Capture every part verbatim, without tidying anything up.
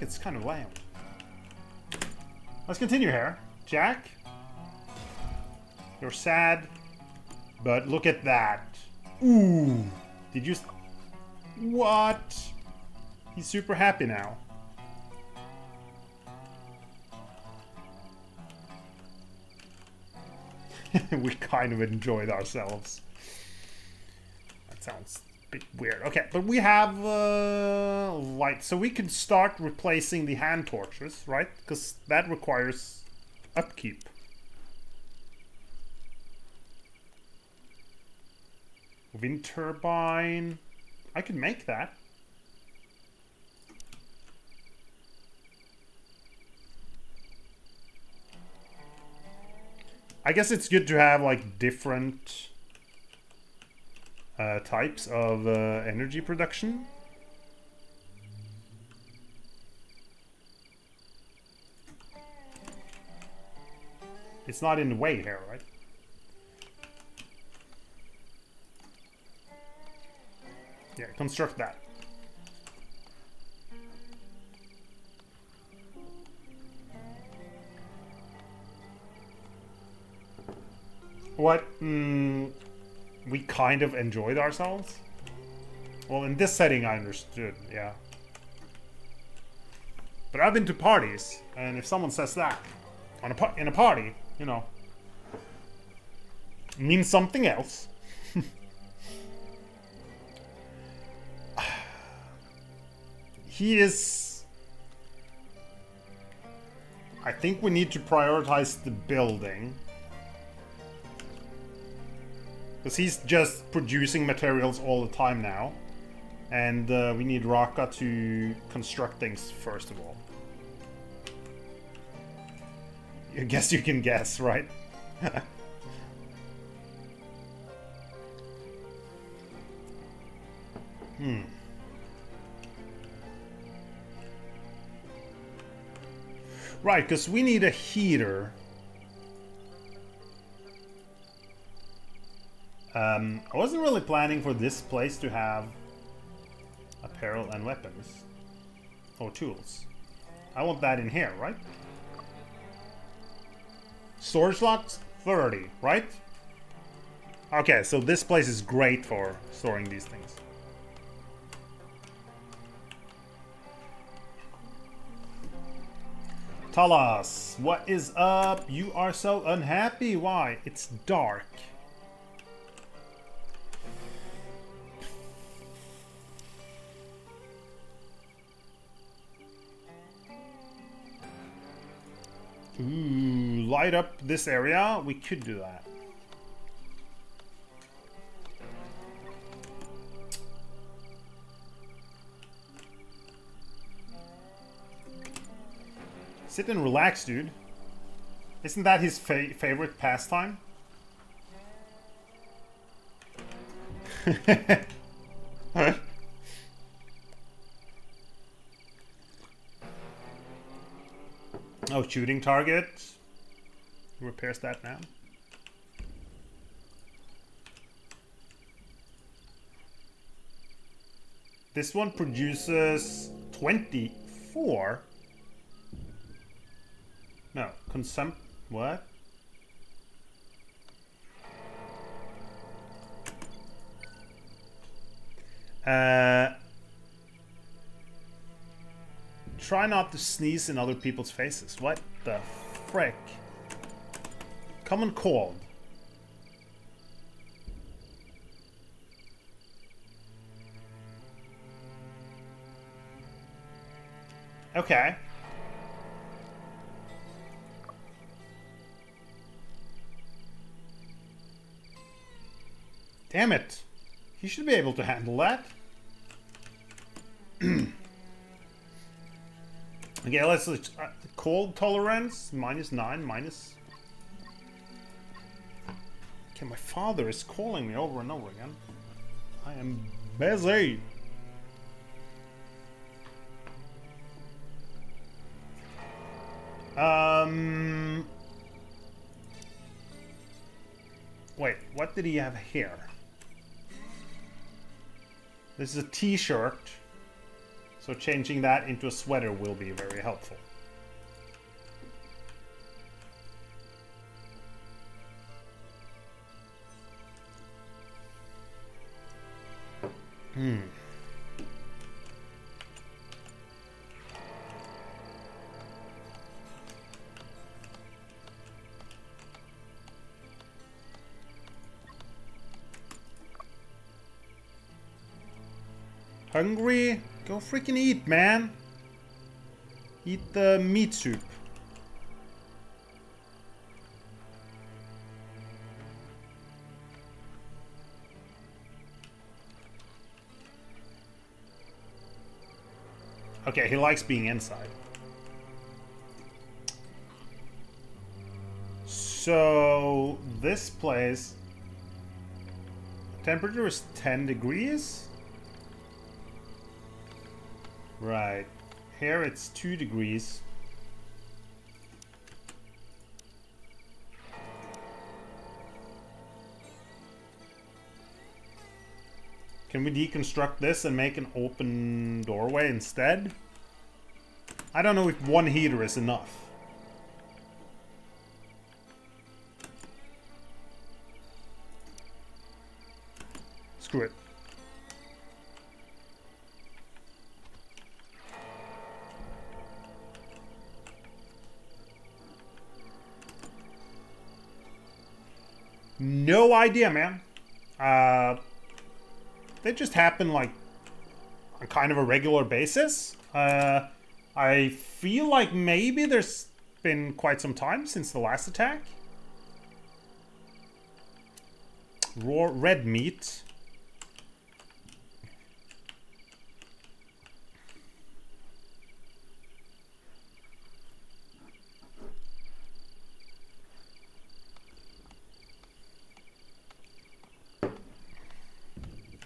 think it's kind of loud. Let's continue here. Jack, you're sad, but look at that. Ooh. Did you... What? He's super happy now. We kind of enjoyed ourselves. That sounds a bit weird. Okay, but we have uh, light. So we can start replacing the hand torches, right? Because that requires upkeep. Wind turbine. I could make that. I guess it's good to have, like, different uh, types of uh, energy production. It's not in the way here, right? Yeah, construct that. What? Mm, we kind of enjoyed ourselves? Well, in this setting I understood, yeah. But I've been to parties, and if someone says that on a in a party, you know, it means something else. He is... I think we need to prioritize the building. Because he's just producing materials all the time now. And uh, we need Raka to construct things first of all. I guess you can guess, right? Hmm. Right, because we need a heater. Um, I wasn't really planning for this place to have apparel and weapons or tools. I want that in here, right? Storage slots thirty, right? Okay, so this place is great for storing these things. Talas, what is up? You are so unhappy. Why? It's dark. Ooh, light up this area. We could do that. Sit and relax, dude. Isn't that his fa favorite pastime? Huh? Oh, shooting target. He repairs that now. This one produces twenty-four. No, consum... what? Uh... Try not to sneeze in other people's faces. What the frick? Common cold. Okay. Damn it. He should be able to handle that. Okay, let's uh, cold tolerance minus nine minus. Okay, my father is calling me over and over again. I am busy. Um. Wait, what did he have here? This is a T-shirt. So changing that into a sweater will be very helpful. Hmm. Hungry? Go freaking eat, man! Eat the meat soup. Okay, he likes being inside. So, this place... temperature is ten degrees? Right. Here it's two degrees. Can we deconstruct this and make an open doorway instead? I don't know if one heater is enough. Screw it. No idea, man. Uh... They just happen like on kind of a regular basis. Uh, I feel like maybe there's been quite some time since the last attack. Raw red meat.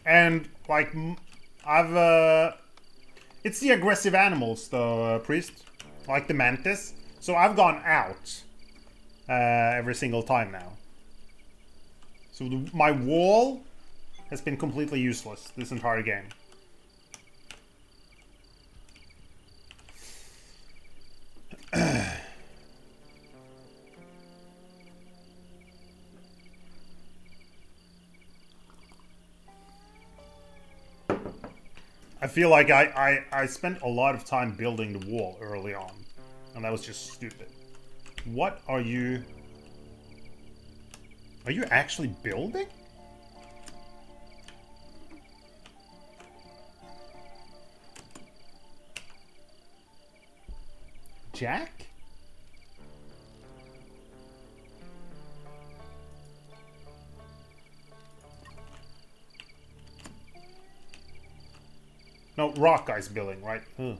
And, like, I've, uh... it's the aggressive animals, though, uh, priest. Like the mantis. So I've gone out uh, every single time now. So the, my wall has been completely useless this entire game. I feel like I, I, I spent a lot of time building the wall early on, and that was just stupid. What are you... Are you actually building? Jack? No, rock guy's building, right? Ugh.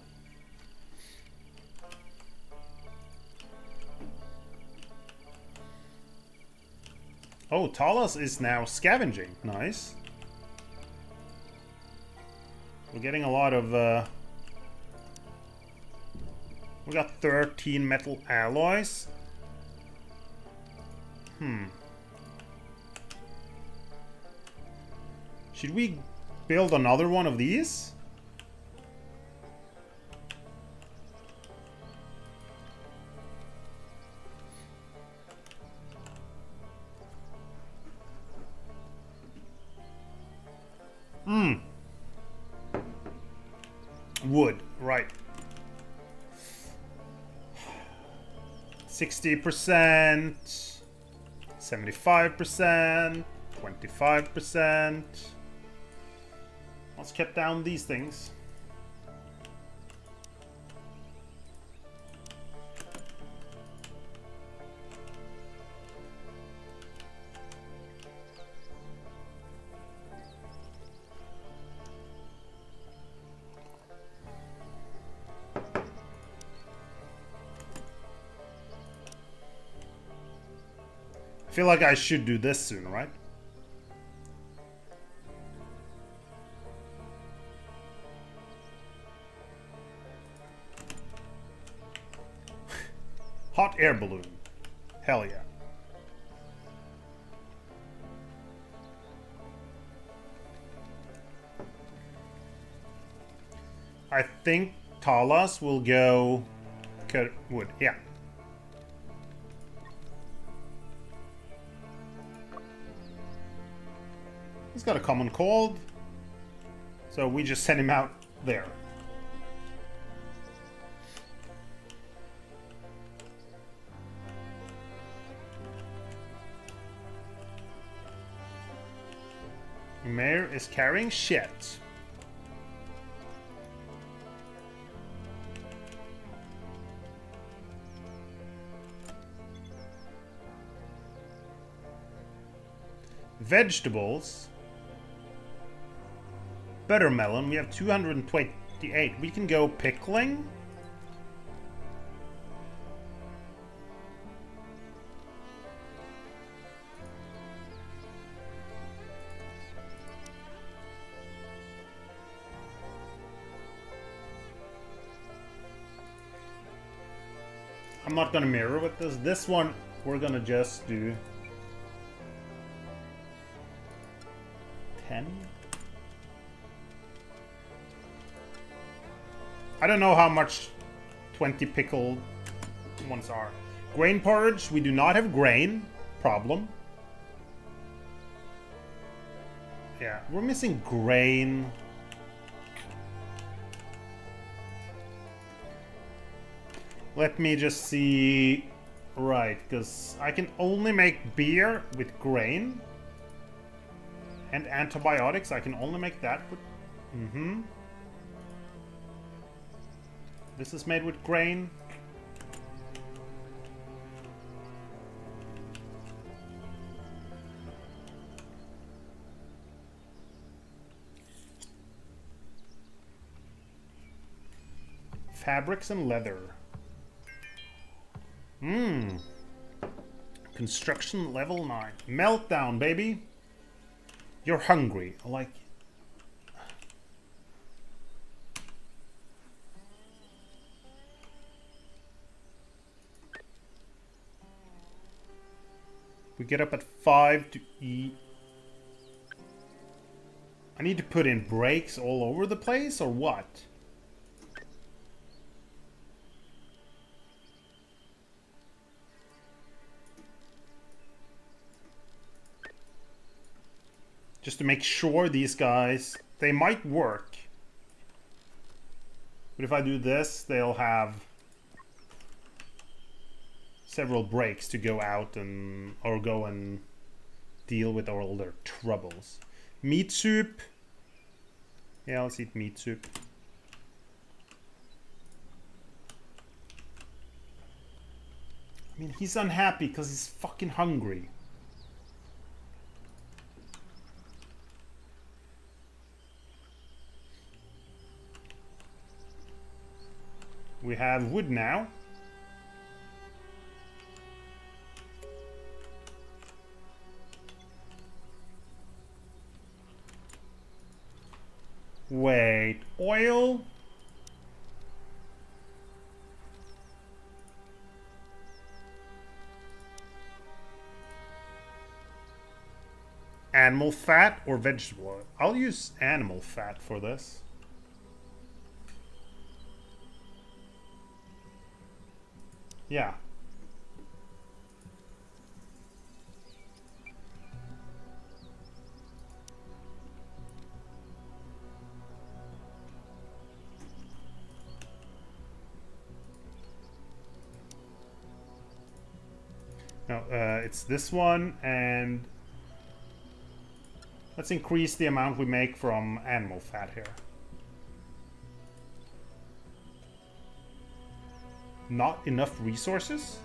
Oh, Talos is now scavenging. Nice. We're getting a lot of... Uh... We got thirteen metal alloys. Hmm. Should we build another one of these? Hmm. Wood, right. sixty percent, seventy-five percent, twenty-five percent. Let's cut down these things. I feel like I should do this soon, right? Hot air balloon. Hell yeah. I think Talas will go cut wood. Yeah. He's got a common cold, so we just send him out there. Mare is carrying shit. Vegetables. Buttermelon, we have two hundred twenty-eight. We can go pickling. I'm not gonna mirror with this. This one we're gonna just do ten. I don't know how much twenty pickled ones are. Grain porridge, we do not have grain. Problem. Yeah, we're missing grain. Let me just see. Right, because I can only make beer with grain. And antibiotics, I can only make that with... Mm-hmm. This is made with grain. Fabrics and leather. Mmm. Construction level nine. Meltdown, baby. You're hungry. Like... We get up at five to eat. I need to put in breaks all over the place, or what? Just to make sure these guys, they might work. But if I do this, they'll have several breaks to go out and or go and deal with all their troubles. Meat soup. Yeah, let's eat meat soup. I mean, he's unhappy because he's fucking hungry. We have wood now. Wait, oil? Animal fat or vegetable oil? I'll use animal fat for this. Yeah. No, uh, it's this one, and let's increase the amount we make from animal fat here. Not enough resources?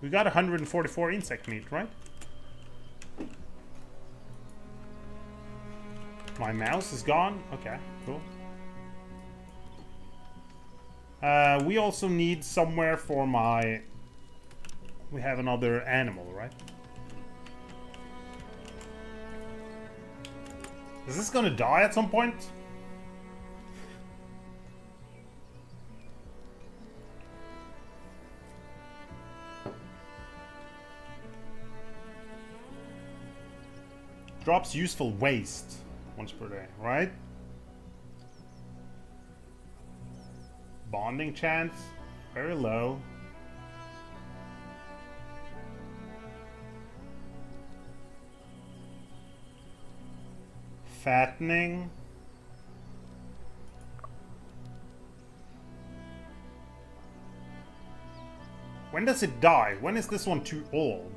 We got one hundred forty-four insect meat, right? My mouse is gone? Okay, cool. Uh, we also need somewhere for my... We have another animal, right? Is this gonna die at some point? Drops useful waste. once per day, right? Bonding chance, very low. Fattening. When does it die? When is this one too old?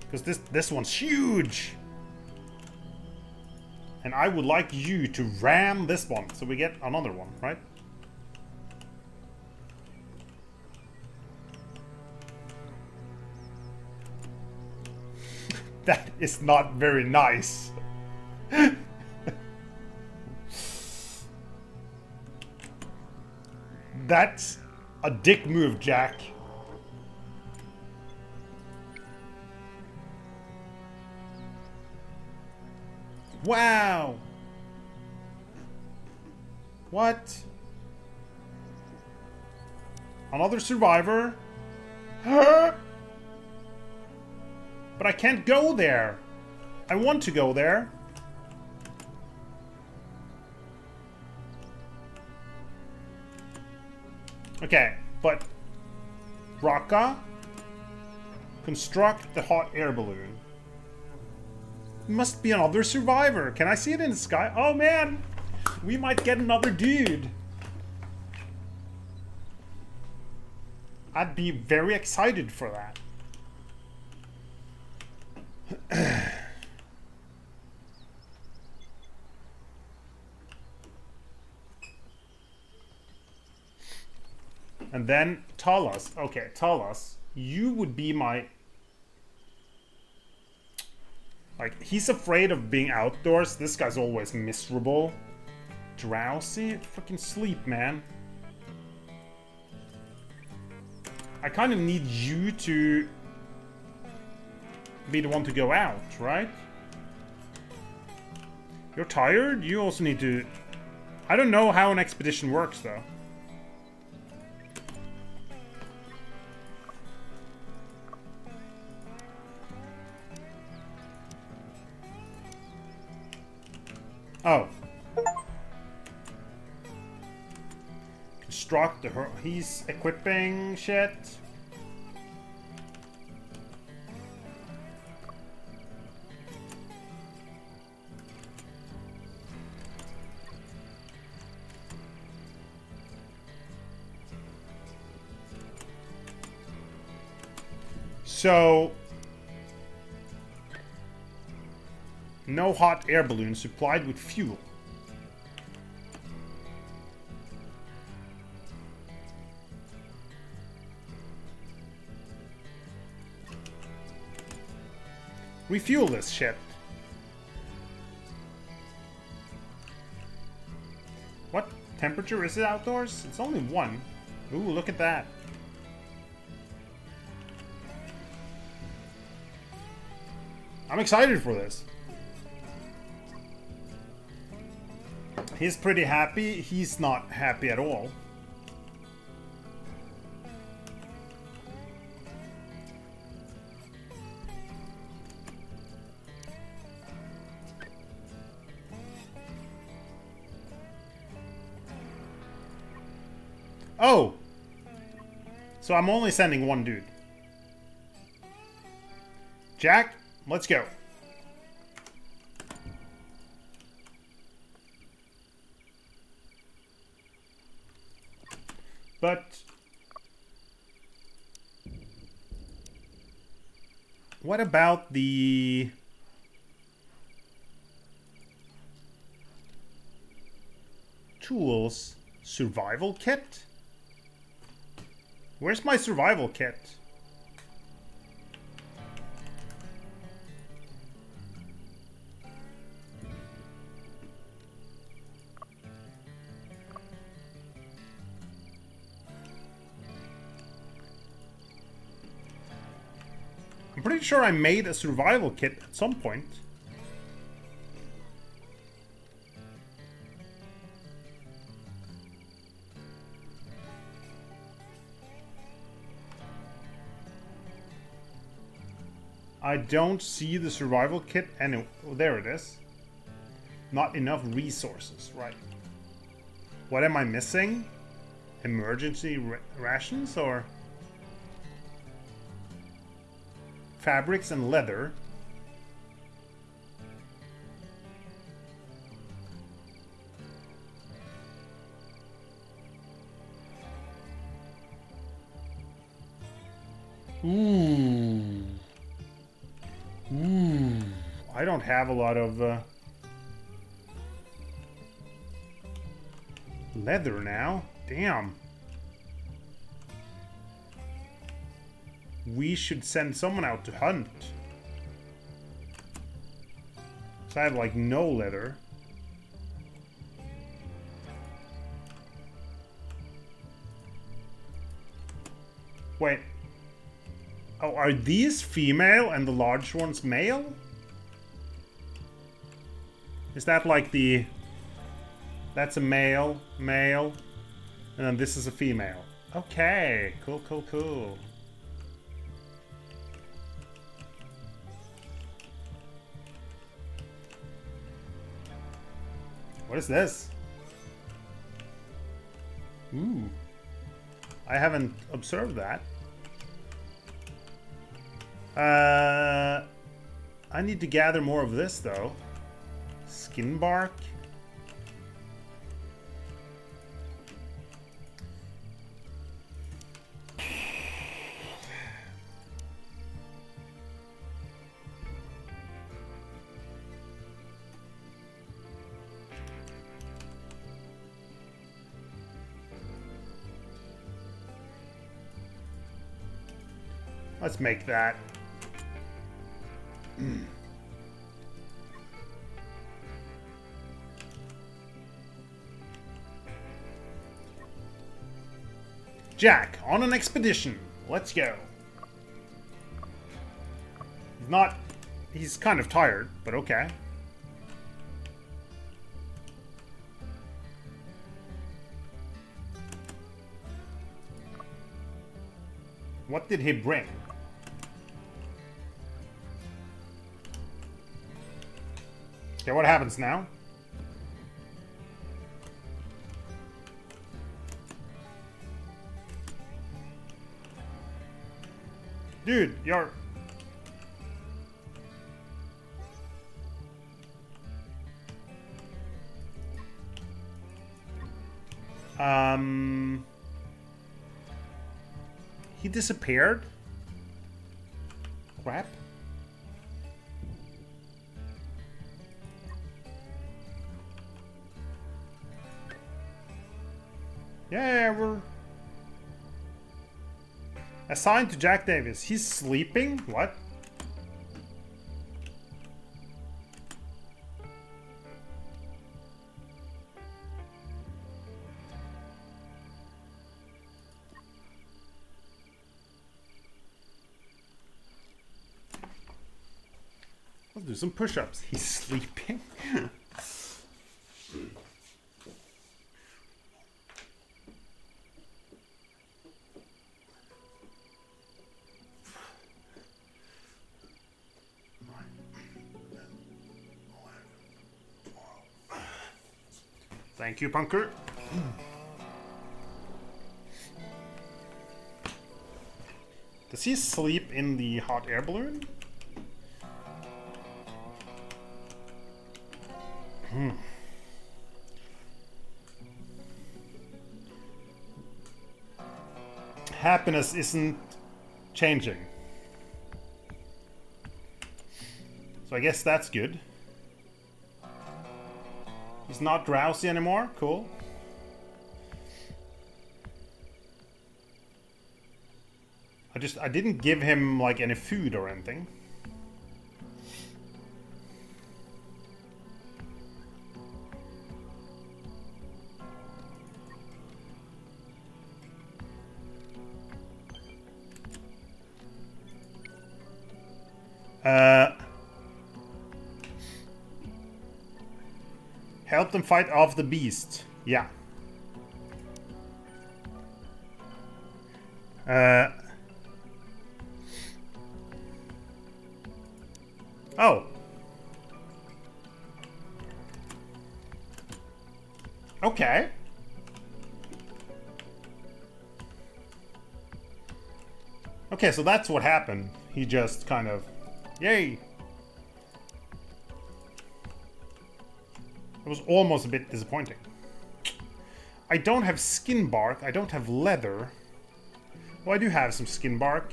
Because this, this one's huge! And I would like you to ram this one, so we get another one, right? That is not very nice. That's a dick move, Jack. Wow. What? Another survivor? Huh? But I can't go there. I want to go there. Okay, but Raka, construct the hot air balloon. Must be another survivor. Can I see it in the sky? Oh man, we might get another dude. I'd be very excited for that. And then Talos. Okay, Talos, you would be my... Like, he's afraid of being outdoors. This guy's always miserable. Drowsy? Fucking sleep, man. I kind of need you to... be the one to go out, right? You're tired? You also need to... I don't know how an expedition works, though. Oh. Construct the... Her he's equipping shit. So, no hot air balloon supplied with fuel. Refuel this ship. What temperature is it outdoors? It's only one. Ooh, look at that. I'm excited for this. He's pretty happy. He's not happy at all. Oh! So I'm only sending one dude. Jack? Let's go. But what about the tools survival kit? Where's my survival kit? Pretty sure I made a survival kit at some point. I don't see the survival kit anywhere. Oh, there it is. Not enough resources, right. What am I missing? Emergency ra rations or... fabrics and leather. Ooh. Ooh. I don't have a lot of uh, leather now. Damn. We should send someone out to hunt. So I have like no leather. Wait. Oh, are these female and the large ones male? Is that like the... that's a male, male, and then this is a female. Okay, cool, cool, cool. What is this? Ooh. I haven't observed that. Uh, I need to gather more of this, though. Skin bark. Let's make that. Mm. Jack, on an expedition. Let's go. He's not... he's kind of tired, but okay. What did he bring? Okay, what happens now? Dude, you're... Um... he disappeared? Crap. Yeah, we're... assigned to Jack Davis. He's sleeping? What? Let's do some push-ups. He's sleeping? Thank you, Punker. Does he sleep in the hot air balloon? Hmm. Happiness isn't changing. So I guess that's good. He's not drowsy anymore. Cool. I just, I didn't give him like any food or anything. Uh... Help them fight off the beast. Yeah. Uh, Oh. Okay. Okay, so that's what happened. He just kind of... Yay! It was almost a bit disappointing. I don't have skin bark. I don't have leather. Well, I do have some skin bark.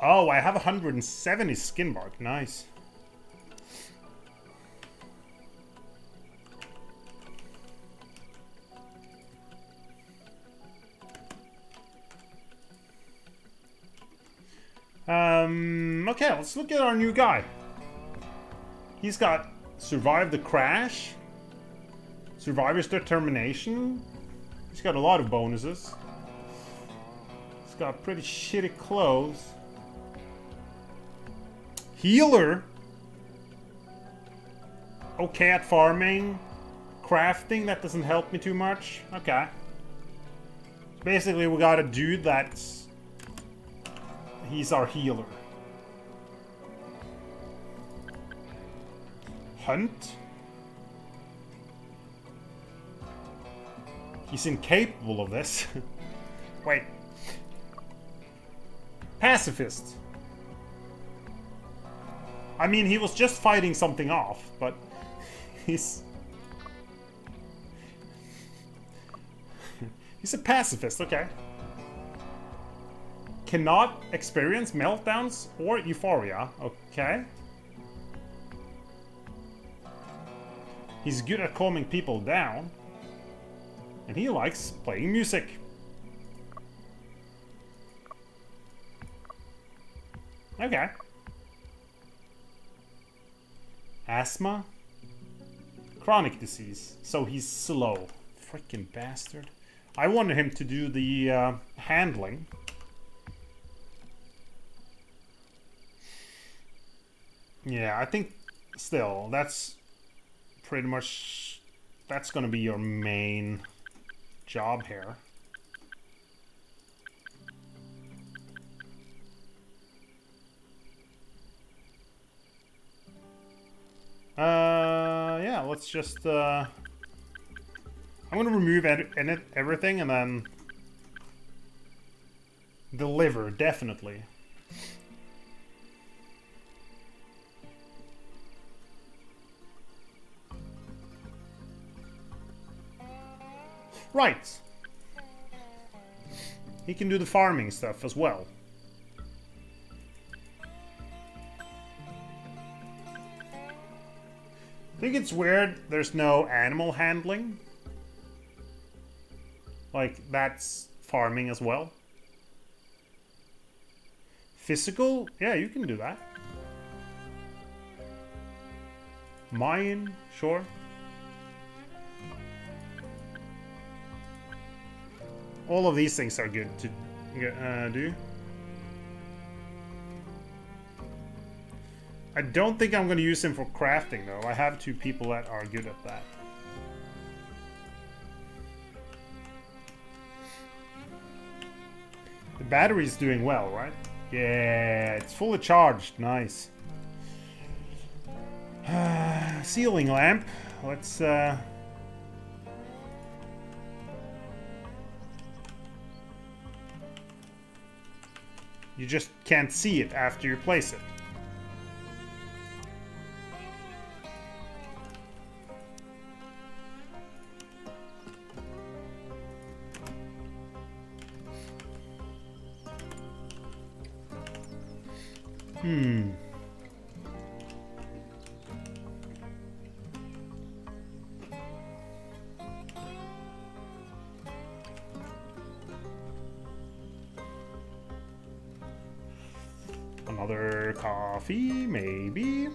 Oh, I have one hundred seventy skin bark. Nice. Um, okay, let's look at our new guy. He's got survived the crash, survivor's determination. He's got a lot of bonuses. He's got pretty shitty clothes. Healer. Okay at farming. Crafting, that doesn't help me too much. Okay. Basically, we got a dude that's... He's our healer. Hunt. He's incapable of this. Wait. Pacifist. I mean, he was just fighting something off, but he's... he's a pacifist, okay. Cannot experience meltdowns or euphoria. Okay. He's good at calming people down. And he likes playing music. Okay. Asthma. Chronic disease. So he's slow. Freaking bastard. I wanted him to do the uh, handling. Yeah, I think still that's pretty much that's gonna be your main job here. Uh, yeah, let's just uh, I'm gonna remove ed edit everything and then deliver definitely. Right. He can do the farming stuff as well. I think it's weird there's no animal handling. Like, that's farming as well. Physical? Yeah, you can do that. Mine? Sure. All of these things are good to uh, do. I don't think I'm going to use him for crafting, though. I have two people that are good at that. The battery's doing well, right? Yeah, it's fully charged. Nice. Uh, ceiling lamp. Let's... Uh, You just can't see it after you place it. Hmm. Another coffee, maybe.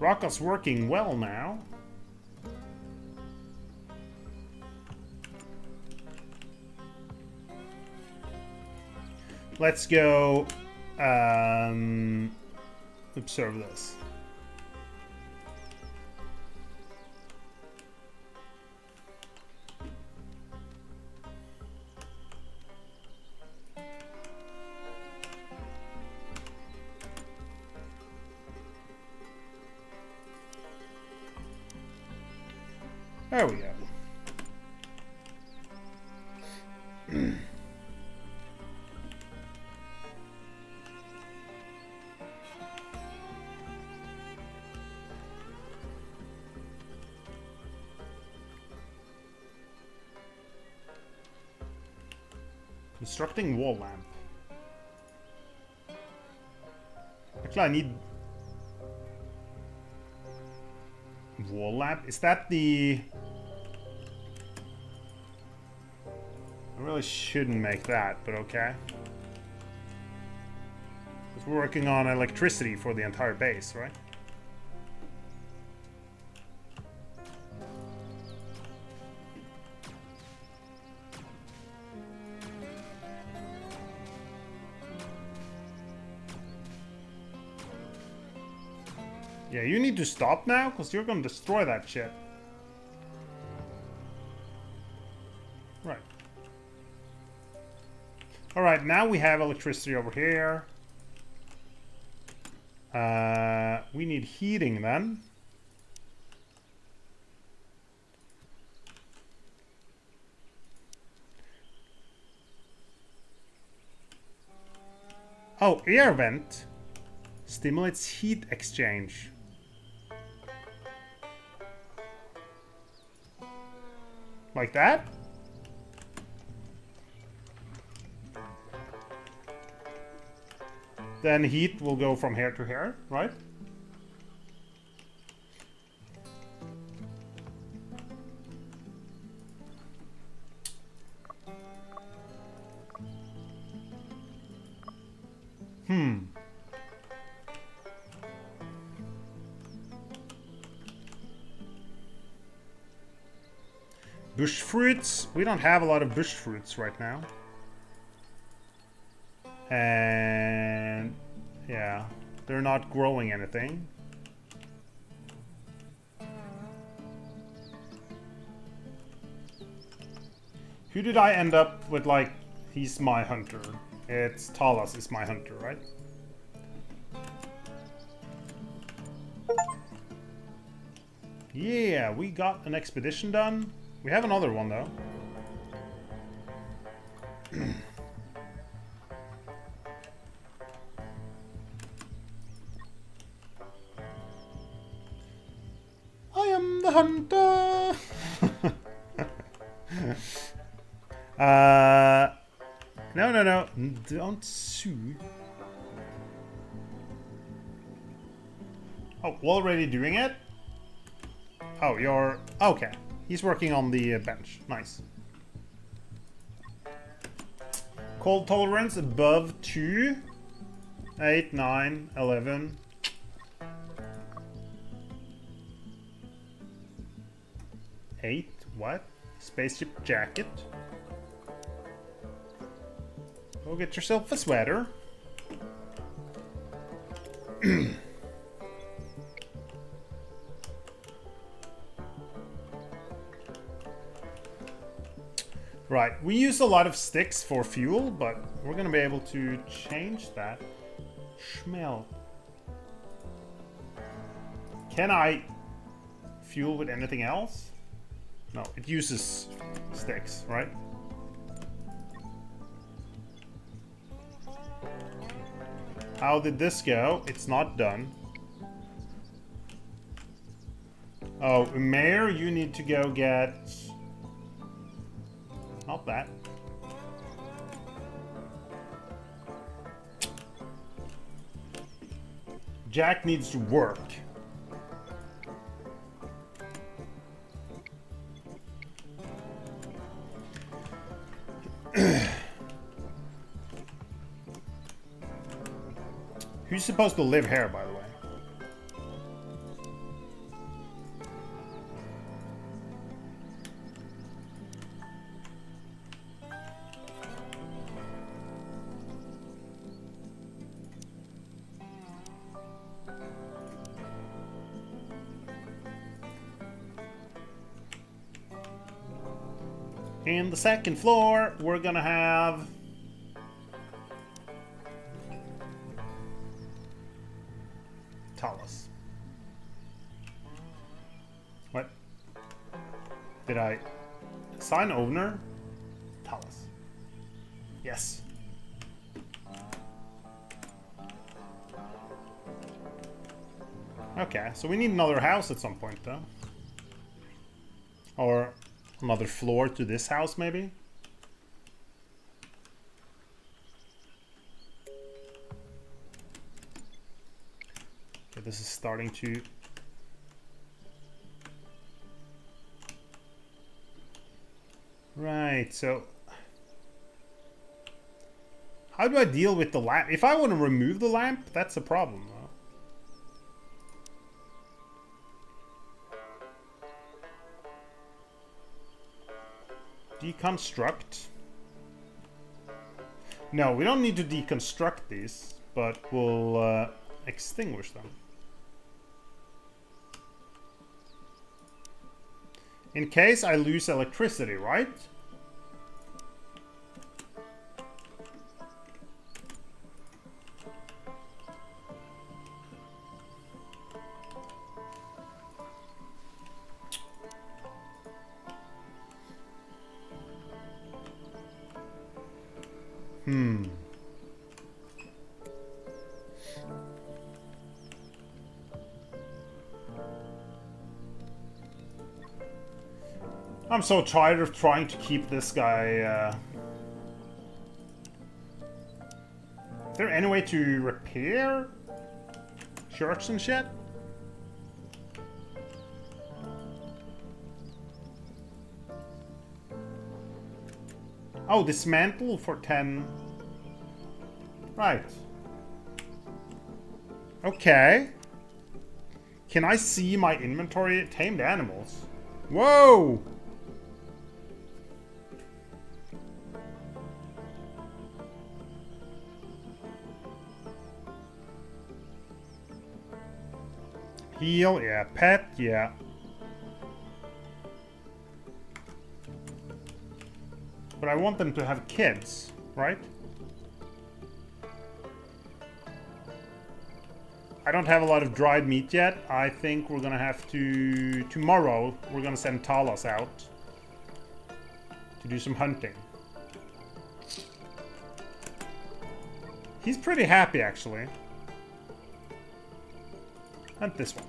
Rocka's working well now. Let's go um, observe this. There we go. Constructing wall lamp. Actually, I need wall lamp. Is that the? I really shouldn't make that, but okay. Because we're working on electricity for the entire base, right? Yeah, you need to stop now, because you're going to destroy that shit. Right. Alright, now we have electricity over here. Uh, we need heating then. Oh, air vent stimulates heat exchange. Like that? Then heat will go from here to here, right? Hmm. Bush fruits. We don't have a lot of bush fruits right now. And yeah, they're not growing anything. Who did I end up with? Like, he's my hunter. It's Talas is my hunter, right? Yeah, we got an expedition done. We have another one, though. I am the hunter! uh, no, no, no. Don't sue. Oh, we're already doing it? Oh, you're... Okay. He's working on the bench. Nice. Cold tolerance above two. eight, nine, eleven. eight? What? Spaceship jacket. Go get yourself a sweater. Right, we use a lot of sticks for fuel, but we're gonna be able to change that. Schmelt. Can I fuel with anything else? No, it uses sticks, right? How did this go? It's not done. Oh, Mayor, you need to go get... Not that. Jack needs to work. Who's supposed to live here, by the way? In the second floor, we're gonna have Talas. What? Did I sign owner? Palace. Yes. Okay, so we need another house at some point, though. Or another floor to this house, maybe? Okay, this is starting to... Right, so... How do I deal with the lamp? If I want to remove the lamp, that's a problem, though. Deconstruct. No, we don't need to deconstruct these, but we'll uh, extinguish them. In case I lose electricity, right? Hmm. I'm so tired of trying to keep this guy. Uh... Is there any way to repair shirts and shit? Oh, dismantle for ten. Right. Okay. Can I see my inventory? Tamed animals. Whoa! Heal, yeah. Pet, yeah. But I want them to have kids, right? I don't have a lot of dried meat yet. I think we're gonna have to... Tomorrow, we're gonna send Talas out to do some hunting. He's pretty happy, actually. Hunt this one.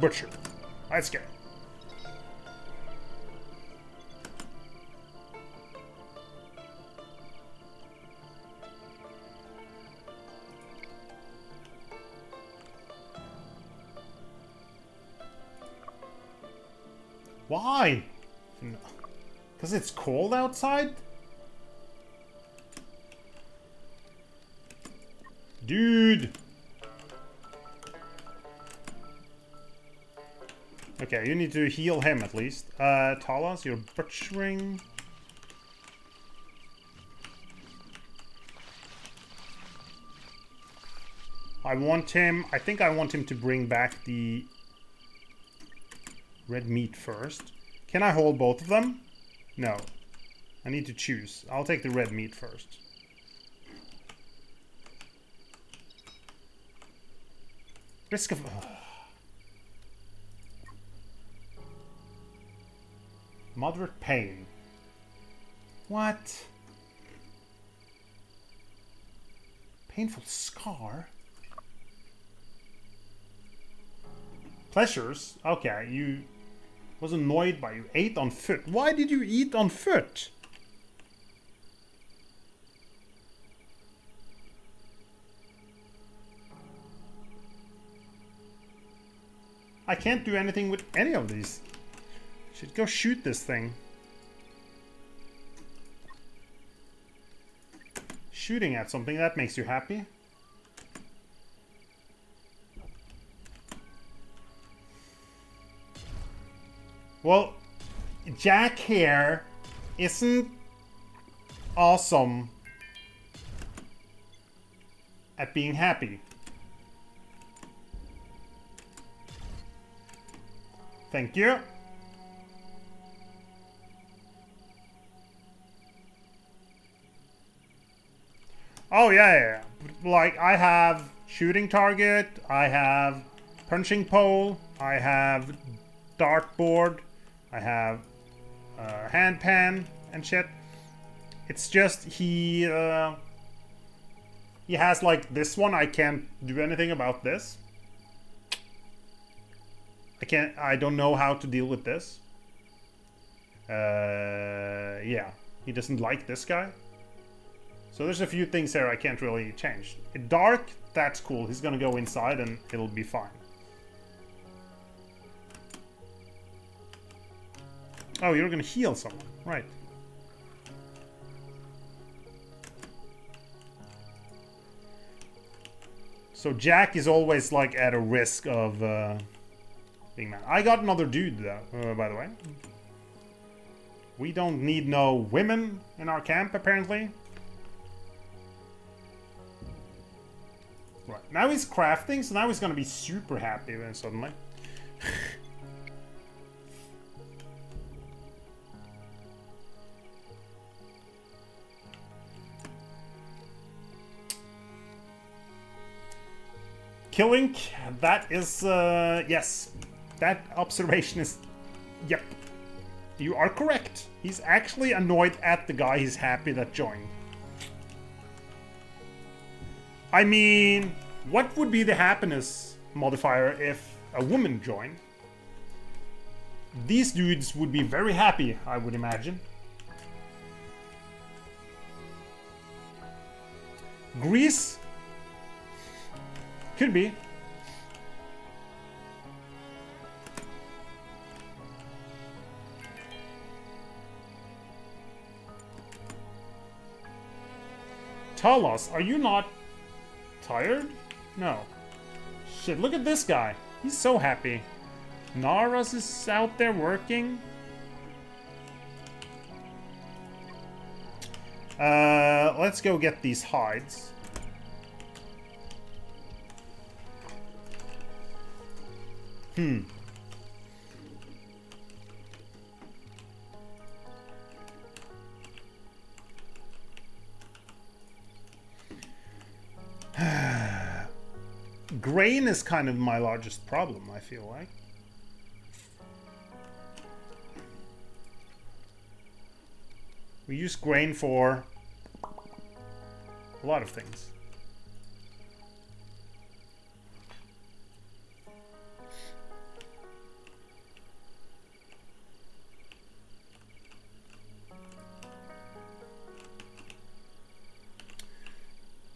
Butcher. Let's go. Why? Because it's cold outside? Dude! Okay, you need to heal him at least. Uh, Talas, you're butchering. I want him... I think I want him to bring back the red meat first. Can I hold both of them? No. I need to choose. I'll take the red meat first. Risk of... Moderate pain. What? Painful scar? Pleasures? Okay, you... was annoyed by you. Ate on foot. Why did you eat on foot? I can't do anything with any of these. Should go shoot this thing. Shooting at something, that makes you happy. Well, Jack here isn't awesome at being happy. Thank you. Oh, yeah, yeah. Like, I have shooting target, I have punching pole, I have dartboard, I have uh, hand pan and shit. It's just he... Uh, he has, like, this one. I can't do anything about this. I can't... I don't know how to deal with this. Uh, yeah. He doesn't like this guy. So there's a few things here I can't really change. Dark, that's cool. He's gonna go inside and it'll be fine. Oh, you're gonna heal someone. Right. So Jack is always, like, at a risk of uh, being mad. I got another dude, though, uh, by the way. We don't need no women in our camp, apparently. Right, now he's crafting, so now he's gonna be super happy then suddenly. Killing, that is, uh, yes, that observation is, yep, you are correct. He's actually annoyed at the guy he's happy that joined. I mean, what would be the happiness modifier if a woman joined? These dudes would be very happy, I would imagine. Greece? Could be. Talos, are you not... tired? No. Shit, look at this guy. He's so happy. Naras is out there working. Uh, let's go get these hides. Hmm. Grain is kind of my largest problem, I feel like. We use grain for a lot of things.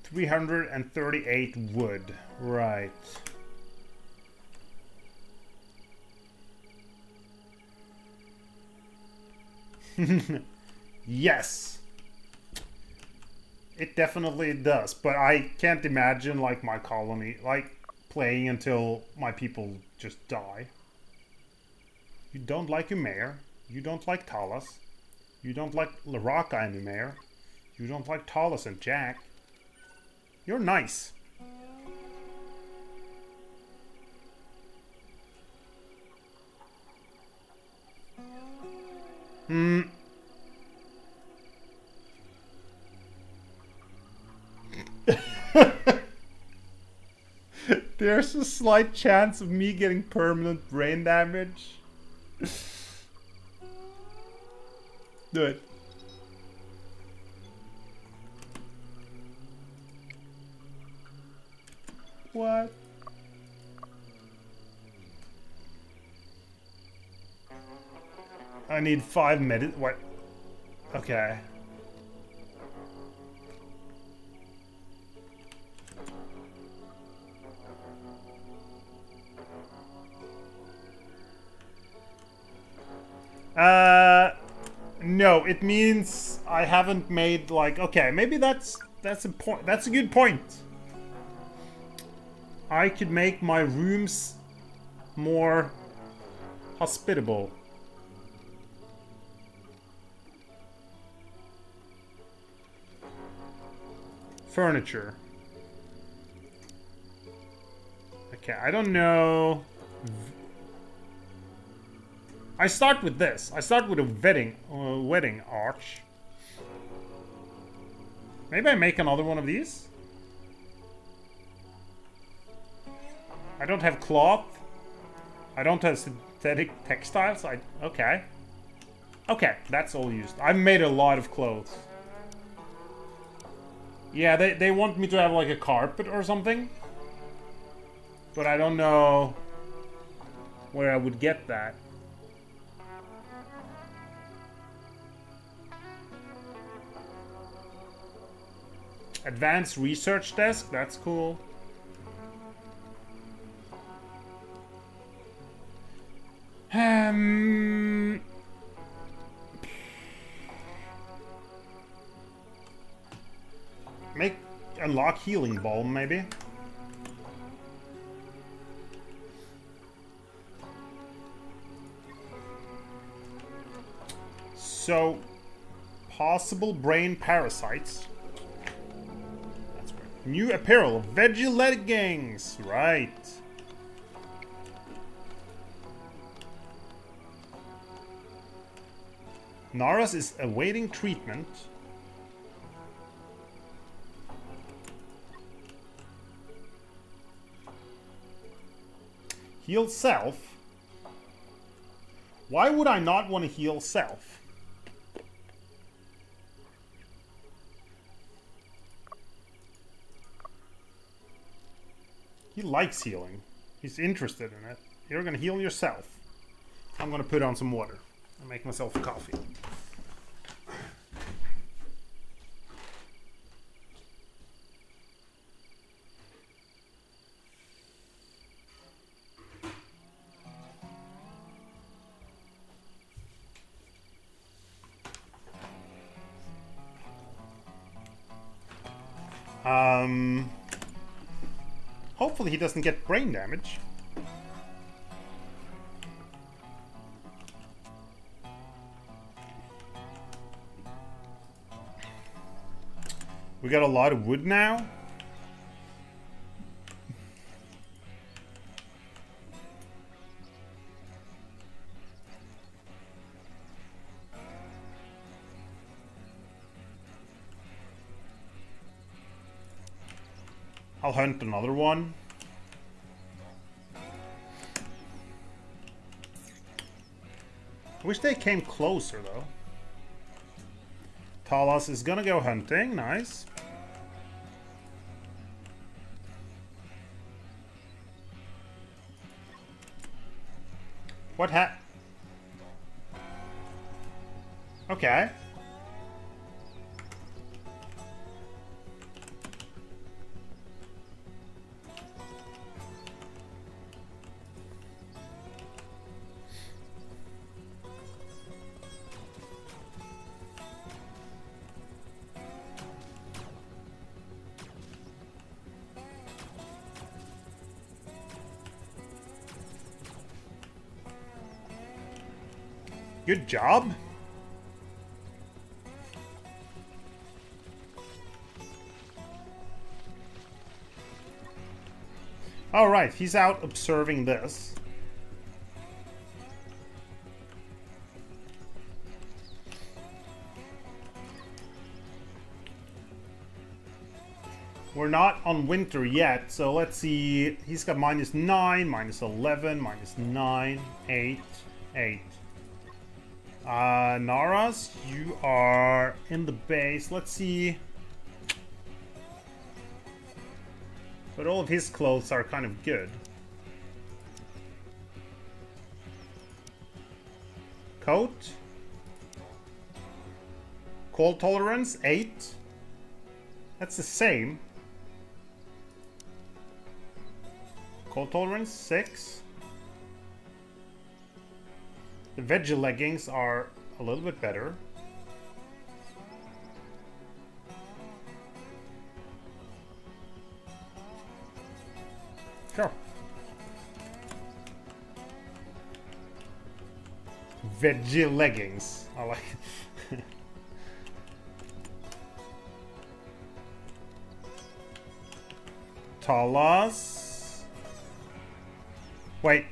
three hundred thirty-eight wood, right. Yes. It definitely does, but I can't imagine, like, my colony, like, playing until my people just die. You don't like your mayor. You don't like Talos. You don't like Laraka and your mayor. You don't like Talos and Jack. You're nice. Hmm. There's a slight chance of me getting permanent brain damage. Do it. What? I need five minutes. What? Okay. Uh, no, it means I haven't made, like, okay, maybe that's that's a point. That's a good point. I could make my rooms more hospitable. Furniture. Okay, I don't know. I start with this. I start with a wedding, uh, wedding arch. Maybe I make another one of these. I don't have cloth. I don't have synthetic textiles. I okay. Okay, that's all used. I've made a lot of clothes. Yeah, they, they want me to have like a carpet or something. But I don't know where I would get that. Advanced research desk, that's cool. Um... Make unlock healing balm, maybe. So, possible brain parasites. That's right. New apparel, veggie leggings, right? Naras is awaiting treatment. Heal self? Why would I not want to heal self? He likes healing. He's interested in it. You're gonna heal yourself. I'm gonna put on some water and make myself a coffee. Um, hopefully he doesn't get brain damage. We got a lot of wood now. I'll hunt another one. I wish they came closer though. Talas is gonna go hunting, nice. What ha- Okay. Good job. All right, he's out observing this. We're not on winter yet, so let's see. He's got minus nine, minus eleven, minus nine, eight, eight. Uh, Naras, you are in the base. Let's see. But all of his clothes are kind of good. Coat. Cold tolerance, eight. That's the same. Cold tolerance, six. The veggie leggings are a little bit better. Sure. Veggie leggings. I like it. Talas. Wait.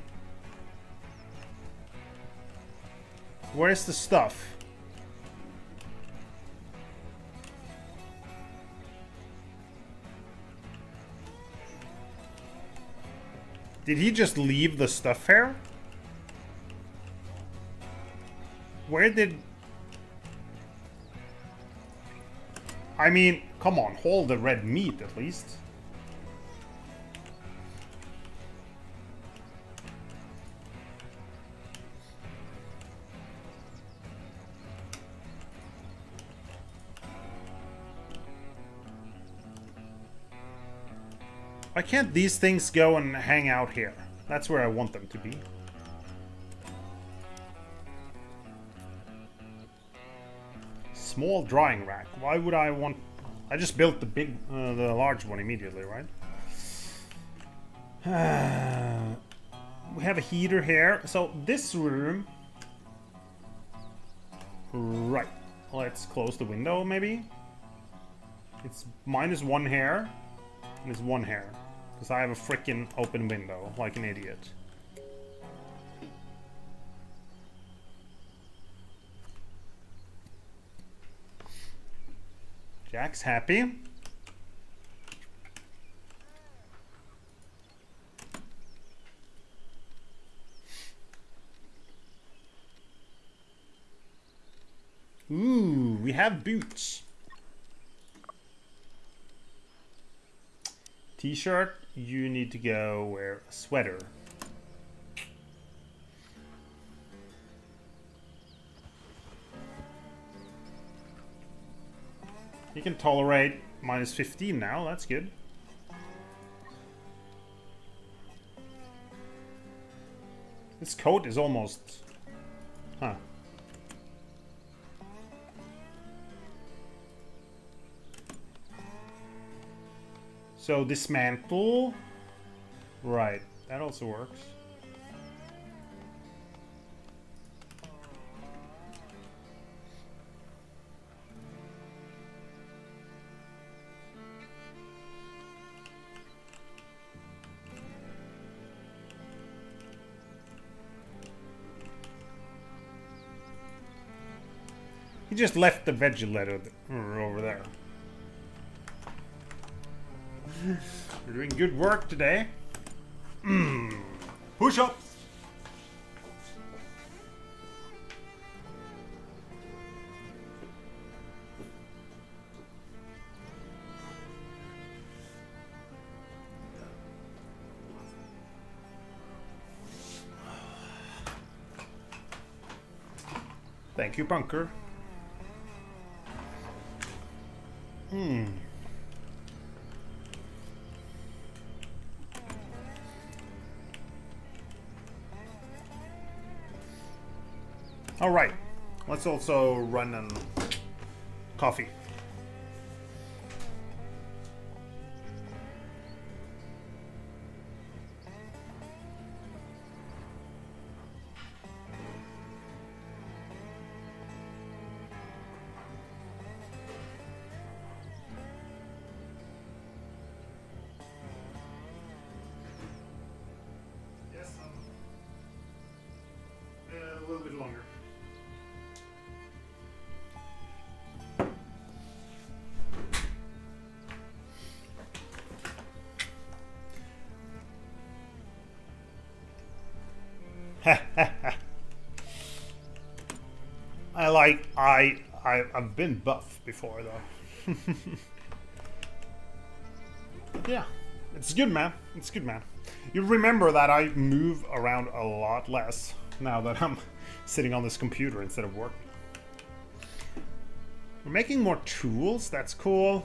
Where's the stuff? Did he just leave the stuff here? Where did... I mean, come on, hold the red meat at least. Why can't these things go and hang out here? That's where I want them to be. Small drying rack. Why would I want... I just built the big, uh, the large one immediately, right? We have a heater here. So this room... Right. Let's close the window, maybe. It's minus one hair. And it's one hair. Because I have a freaking open window, like an idiot. Jack's happy. Ooh, we have boots. T-shirt, you need to go wear a sweater. You can tolerate minus fifteen now, that's good. This coat is almost... Huh. So dismantle... Right, that also works. He just left the veggie letter over there. You're doing good work today. Mm. Push-ups! Thank you, Bunker. Hmm. All right, let's also run on coffee. Yes, um, a little bit longer. I like I, I I've been buff before though. Yeah, it's good, man. It's good, man. You remember that I move around a lot less now that I'm sitting on this computer instead of working. We're making more tools. That's cool.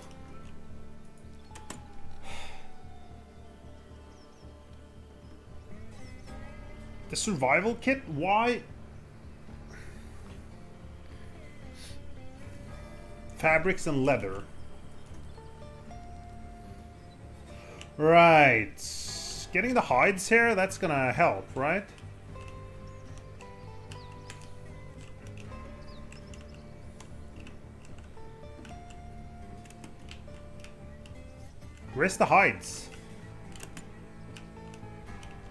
The survival kit? Why? Fabrics and leather. Right. Getting the hides here, that's gonna help, right? Where's the hides?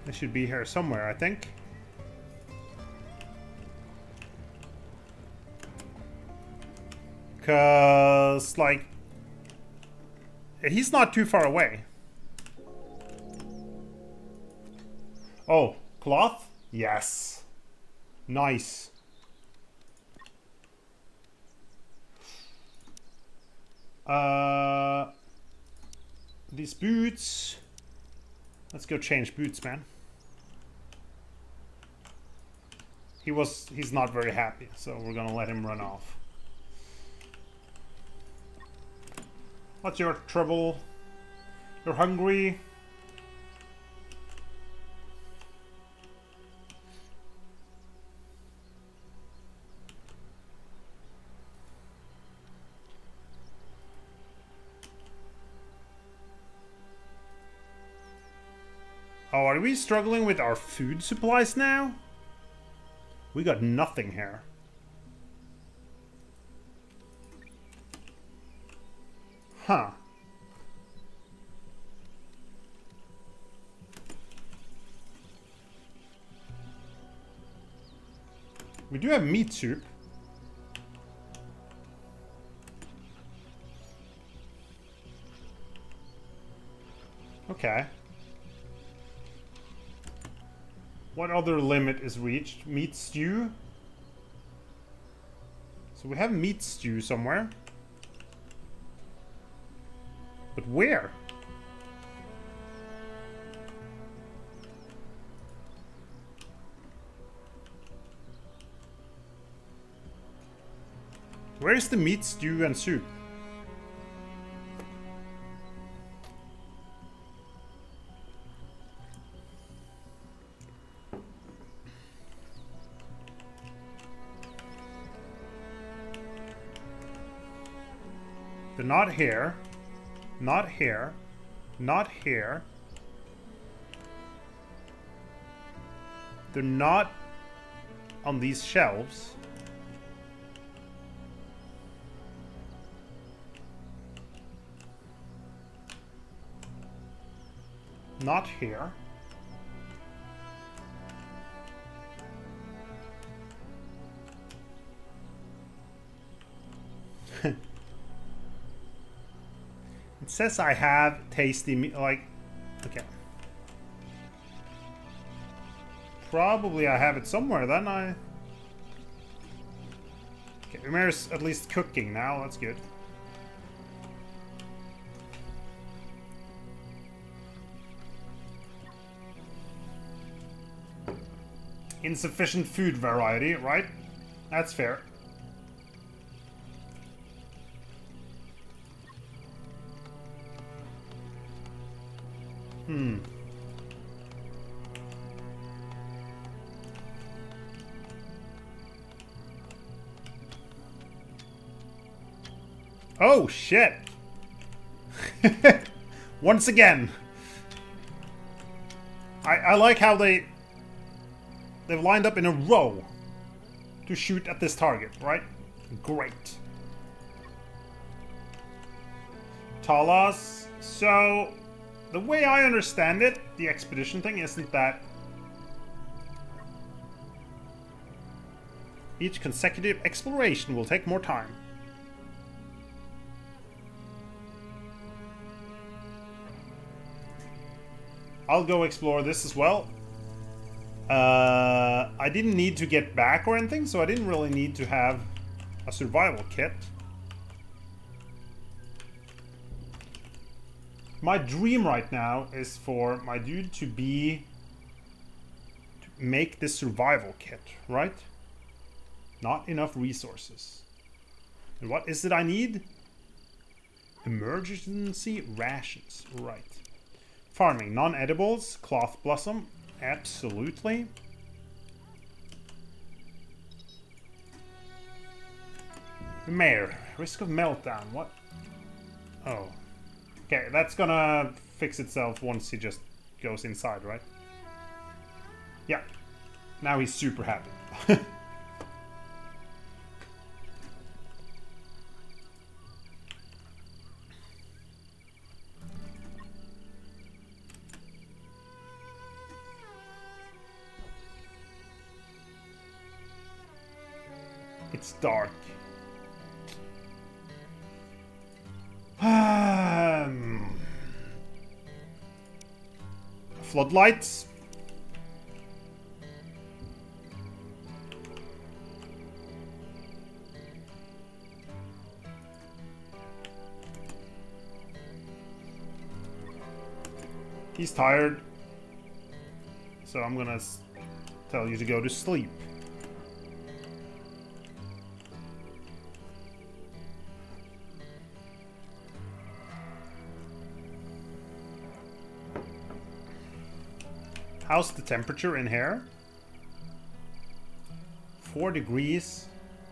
They should be here somewhere, I think. because, like, he's not too far away. Oh, cloth? Yes. Nice. Uh, these boots. Let's go change boots, man. He was, he's not very happy, so we're gonna let him run off. What's your trouble? You're hungry? Oh, are we struggling with our food supplies now? We got nothing here. Huh. We do have meat soup. Okay. What other limit is reached? Meat stew? So we have meat stew somewhere. But where? Where is the meat stew and soup? Not here, not here, not here. They're not on these shelves. Not here. Says I have tasty meat, like, okay. Probably I have it somewhere then. I... Okay, Umair's at least cooking now, that's good. Insufficient food variety, right? That's fair. Hmm. Oh, shit. Once again. I, I like how they... They've lined up in a row to shoot at this target, right? Great. Talas, so... The way I understand it, the expedition thing isn't that each consecutive exploration will take more time. I'll go explore this as well. Uh, I didn't need to get back or anything, so I didn't really need to have a survival kit. My dream right now is for my dude to be... to make this survival kit, right? Not enough resources. And what is it I need? Emergency rations, right. Farming, non-edibles, cloth blossom, absolutely. Mare, risk of meltdown, what? Oh. Okay, that's gonna fix itself once he just goes inside, right? Yeah. Now he's super happy. It's dark. floodlights. He's tired, so I'm gonna tell you to go to sleep. How's the temperature in here? Four degrees,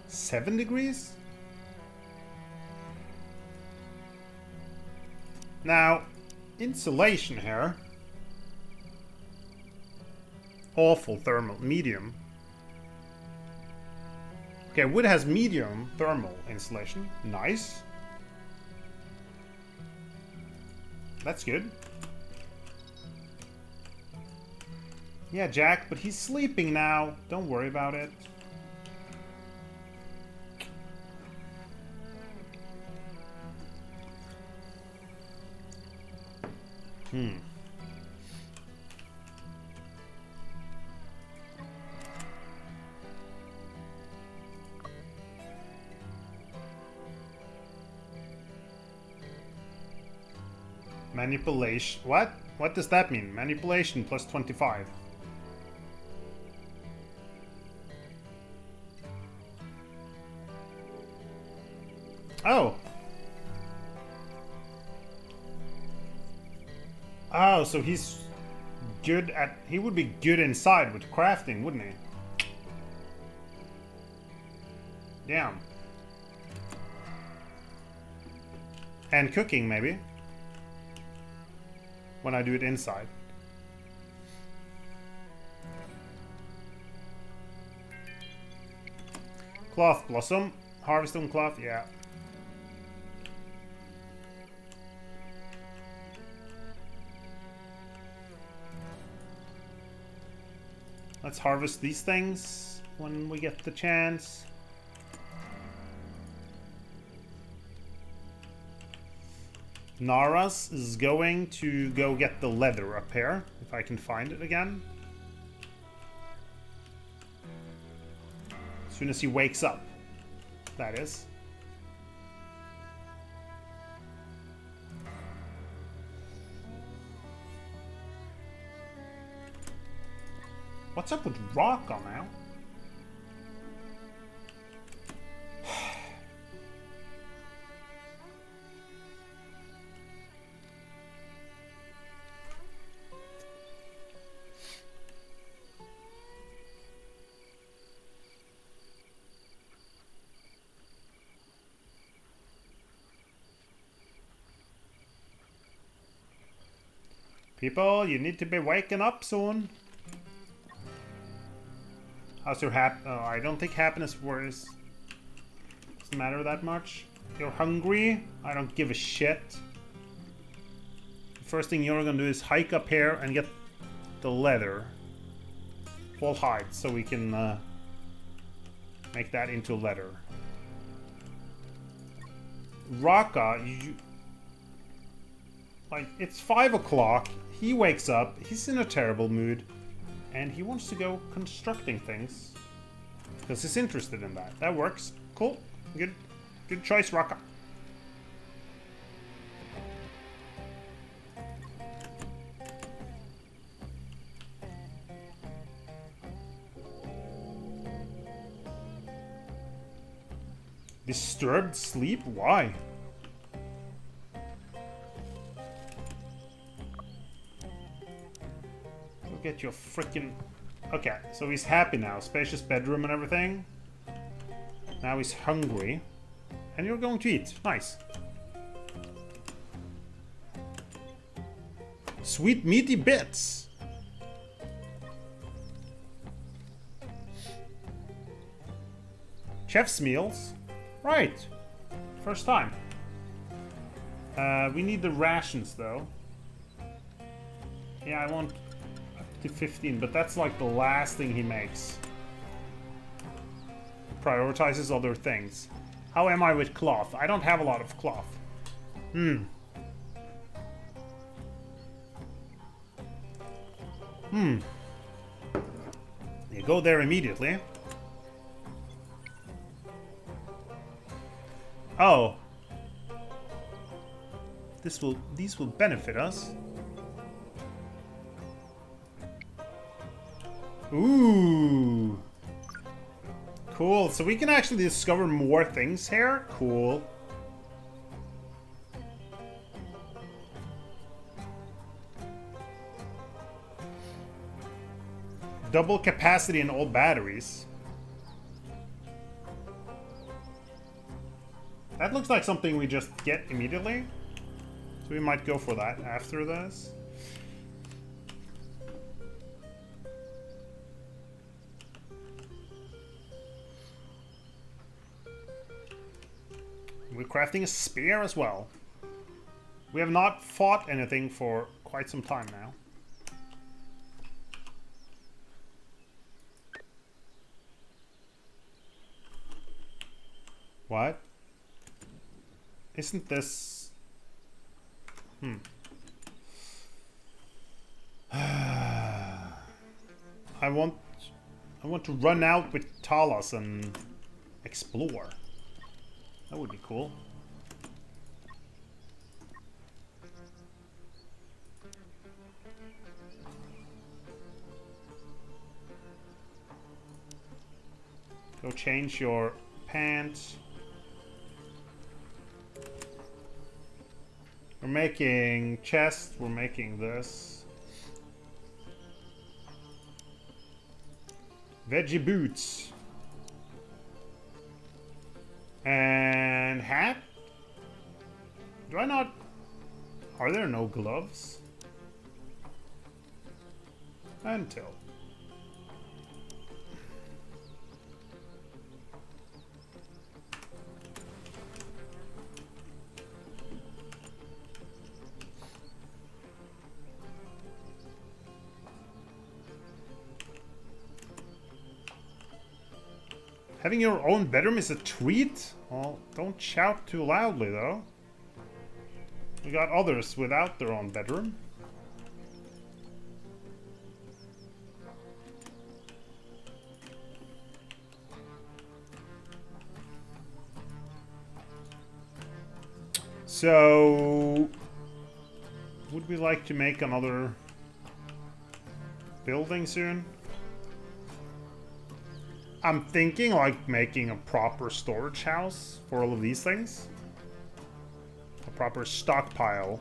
seven degrees? Now, insulation here. Awful thermal, medium. Okay, wood has medium thermal insulation. Nice. That's good. Yeah, Jack, but he's sleeping now. Don't worry about it. Hmm. Manipulation. What? What does that mean? Manipulation plus twenty-five. Oh. Oh, so he's good at... He would be good inside with crafting, wouldn't he? Damn. And cooking, maybe. When I do it inside. Cloth blossom. Harvest on cloth, yeah. Let's harvest these things when we get the chance. Naras is going to go get the leather up here, if I can find it again. As soon as he wakes up, that is. What's up with Rocco now? People, you need to be waking up soon. How's your hap- oh, I don't think happiness worries. Doesn't matter that much. You're hungry? I don't give a shit. The first thing you're gonna do is hike up here and get the leather. We'll hide so we can uh, make that into leather. Raka, you... Like, it's five o'clock. He wakes up. He's in a terrible mood. And he wants to go constructing things because he's interested in that. That works. Cool. Good. Good choice, Raka. Disturbed sleep? Why? Get your freaking... Okay, so he's happy now. Spacious bedroom and everything. Now he's hungry. And you're going to eat. Nice. Sweet meaty bits. Chef's meals. Right. First time. Uh, we need the rations, though. Yeah, I want... to fifteen, but that's like the last thing he makes. Prioritizes other things. How am I with cloth? I don't have a lot of cloth. Hmm. Hmm. You go there immediately. Oh. This will, these will benefit us. Ooh. Cool. So we can actually discover more things here. Cool. Double capacity in all batteries. That looks like something we just get immediately. So we might go for that after this. We're crafting a spear as well. We have not fought anything for quite some time now. What? Isn't this... Hmm. I want... I want to run out with Talos and explore. That would be cool. Go change your pants. We're making chests, we're making this. Veggie boots. And hat? Do I not... Are there no gloves? Until... Having your own bedroom is a treat? Well, don't shout too loudly, though. We got others without their own bedroom. So... Would we like to make another building soon? I'm thinking like making a proper storage house for all of these things. A proper stockpile.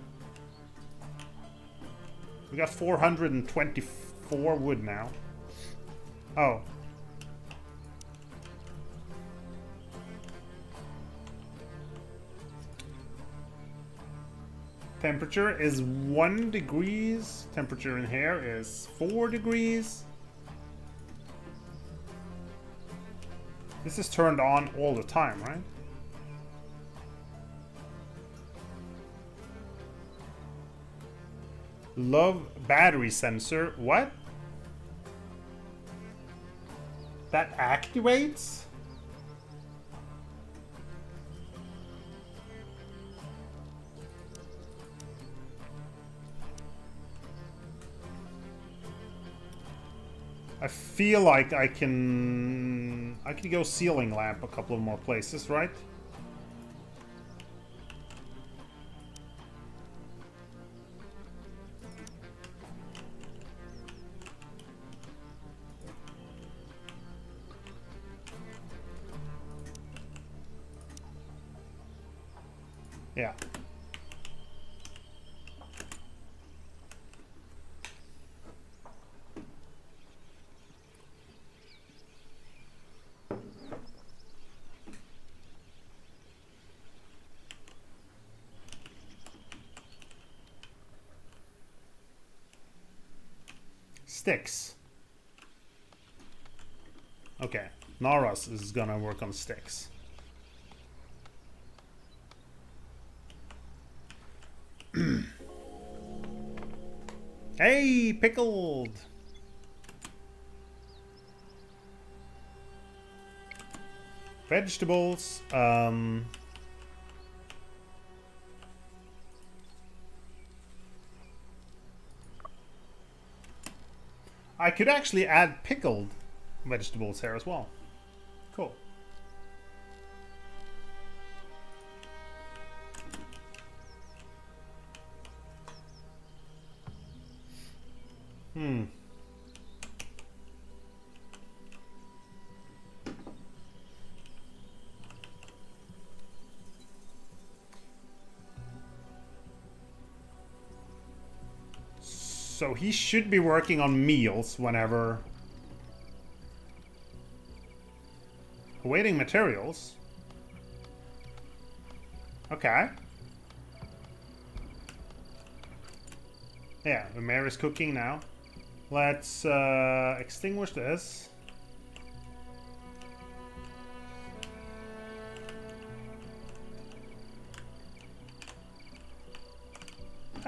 We got four hundred twenty-four wood now. Oh. Temperature is one degrees. Temperature in here is four degrees. This is turned on all the time, right? Love battery sensor. What? That activates? I feel like I can... I could go ceiling lamp a couple of more places, right? Yeah. Sticks. Okay, Naras is gonna work on sticks. Hey, pickled! Vegetables, um... I could actually add pickled vegetables here as well. Cool. Hmm. So he should be working on meals whenever. Awaiting materials. Okay. Yeah, the mare is cooking now. Let's uh, extinguish this.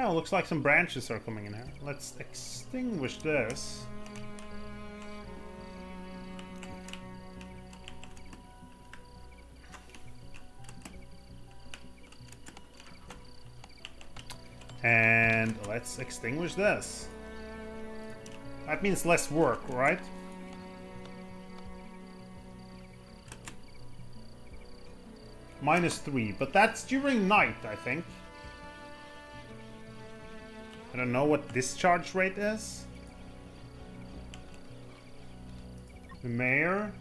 Oh, looks like some branches are coming in here. Let's extinguish this. And let's extinguish this. That means less work, right? Minus three, but that's during night, I think. I don't know what discharge rate is. The mayor.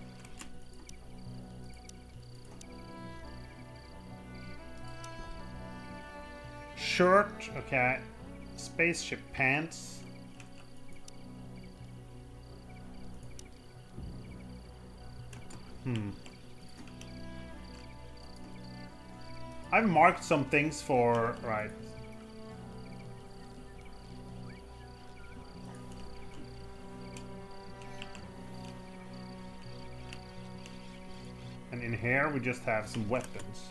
Shirt, okay. Spaceship pants. Hmm. I've marked some things for, right. And in here we just have some weapons.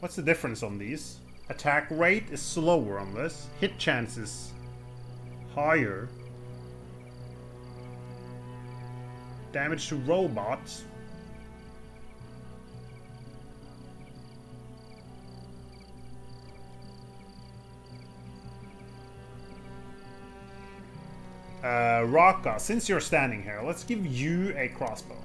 What's the difference on these? Attack rate is slower on this. Hit chances higher. Damage to robots. Uh, Raka, since you're standing here, let's give you a crossbow.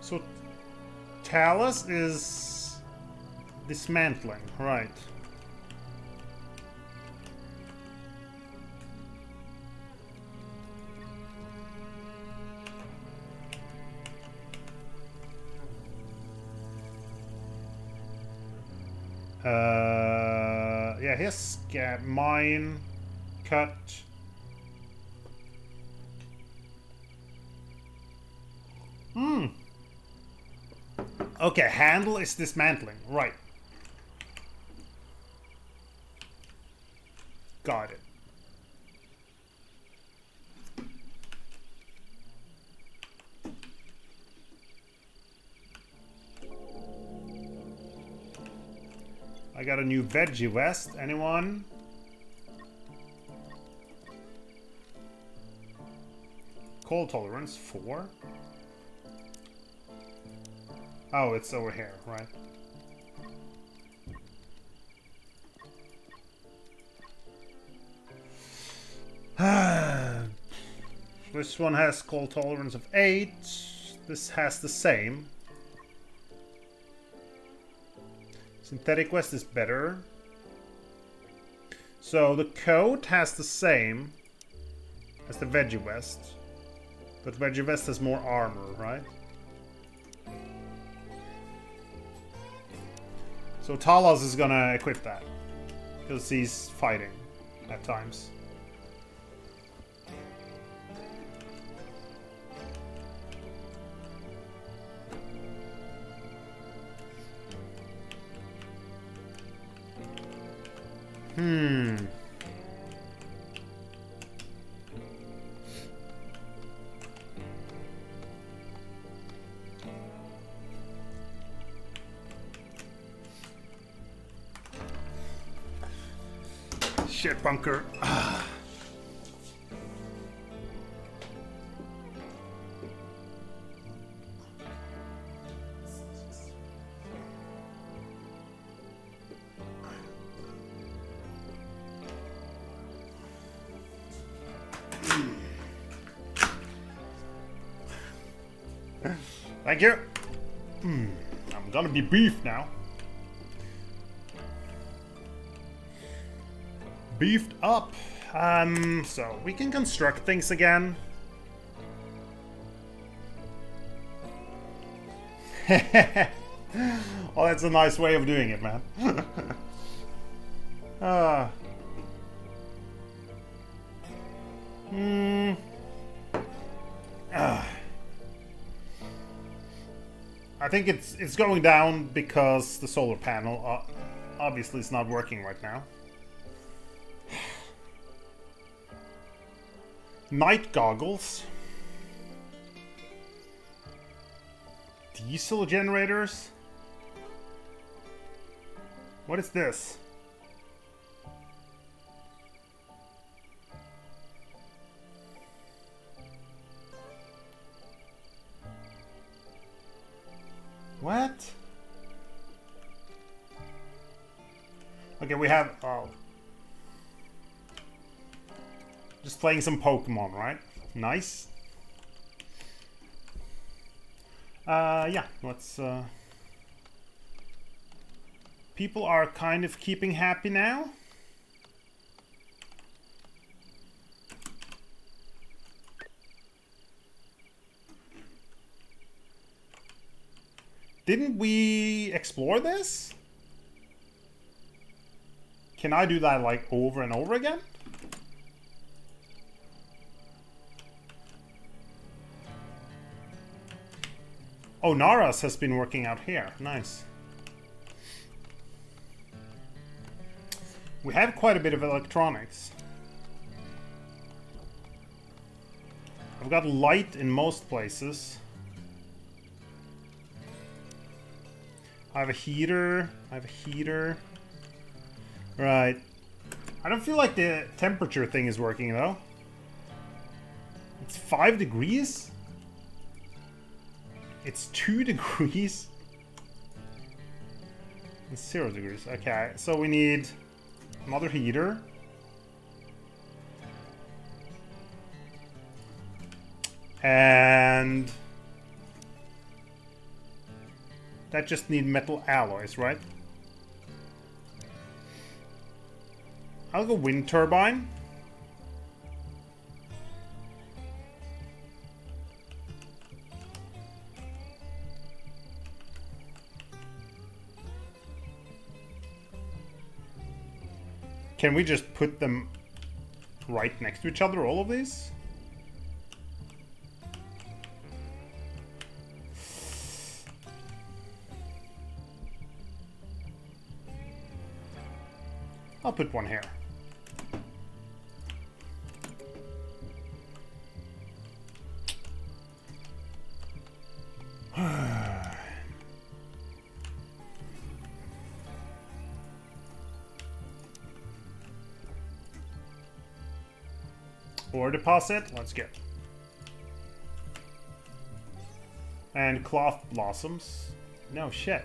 So, Talus is dismantling, right. Uh, yeah, his uh, mine cut. Hmm. Okay, handle is dismantling, right. Got it. I got a new veggie vest. Anyone? Cold tolerance four. Oh, it's over here, right? This one has cold tolerance of eight. This has the same. Synthetic West is better. So the coat has the same as the Veggie West. But Veggie West has more armor, right? So Talos is gonna equip that. Because he's fighting at times. Hmm. Shit bunker. Thank you. Mm, I'm gonna be beef now. Beefed up. Um, so we can construct things again. Oh, that's a nice way of doing it, man. uh. Mm. Uh. I think it's it's going down because the solar panel uh, obviously is not working right now. Night goggles. Diesel generators? What is this? What? Okay, we have... Oh. Just playing some Pokemon, right? Nice. Uh, yeah, let's, uh... people are kind of keeping happy now. Didn't we explore this? Can I do that, like, over and over again? Oh, Naras has been working out here. Nice. We have quite a bit of electronics. I've got light in most places. I have a heater. I have a heater. Right. I don't feel like the temperature thing is working, though. It's five degrees? It's two degrees. It's zero degrees. Okay, so we need another heater. And that just need metal alloys, right? I'll go wind turbine. Can we just put them right next to each other, all of these? I'll put one here. Ore deposit, let's get. And cloth blossoms. No shit.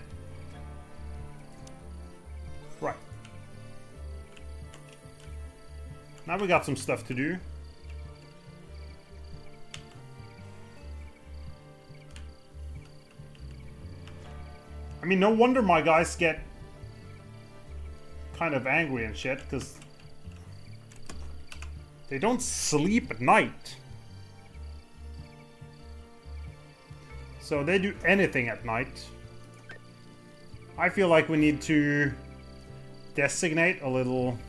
Right. Now we got some stuff to do. I mean, no wonder my guys get kind of angry and shit, because they don't sleep at night. So they do anything at night. I feel like we need to designate a little...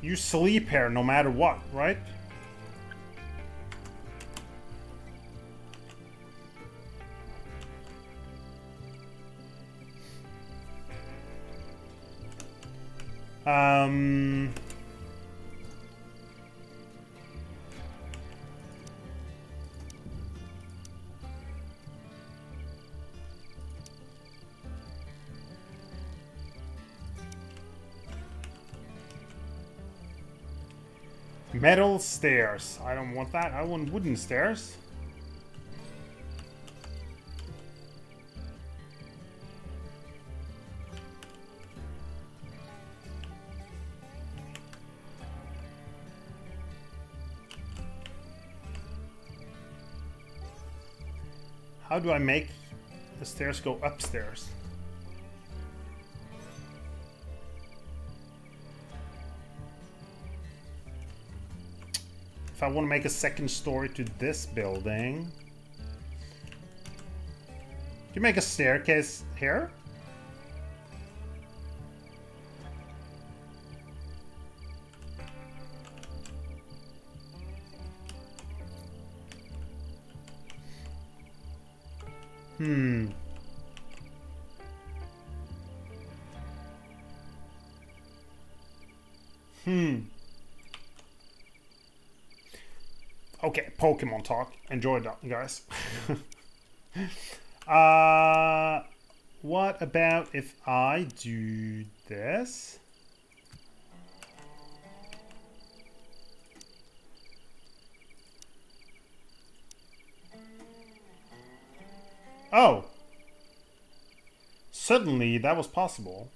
You sleep here no matter what, right? Um, metal stairs. I don't want that. I want wooden stairs. How do I make the stairs go upstairs? If I want to make a second story to this building, do you make a staircase here? Hmm. Hmm. Okay, Pokemon talk. Enjoy that, guys. uh, what about if I do this? Oh! Suddenly that was possible.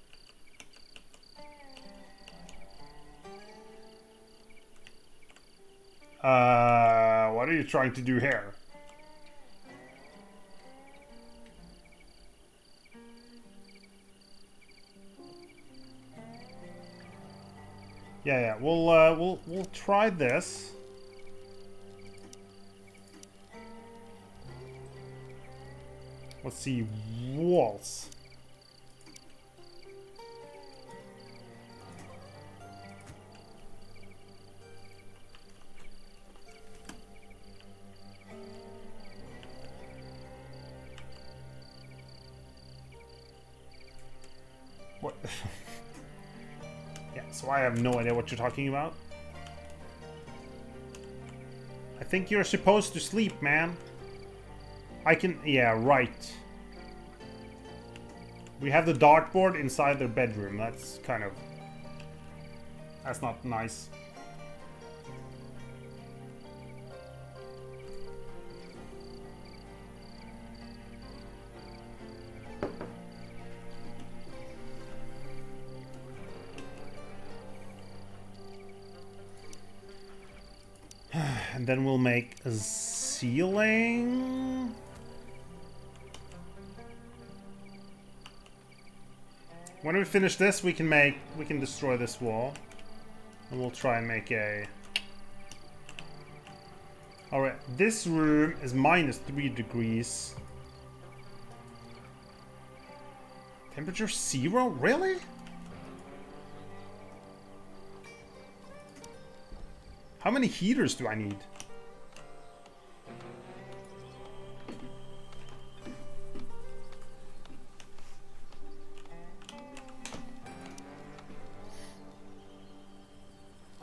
Uh, what are you trying to do here? Yeah, yeah. We'll uh, we'll we'll try this. Let's see, walls. What? Yeah, so I have no idea what you're talking about. I think you're supposed to sleep, man. I can, yeah, right. We have the dartboard inside their bedroom. That's kind of, that's not nice. And then we'll make a ceiling. When we finish this, we can make, we can destroy this wall, and we'll try and make a... Alright, this room is minus three degrees. Temperature zero? Really? How many heaters do I need?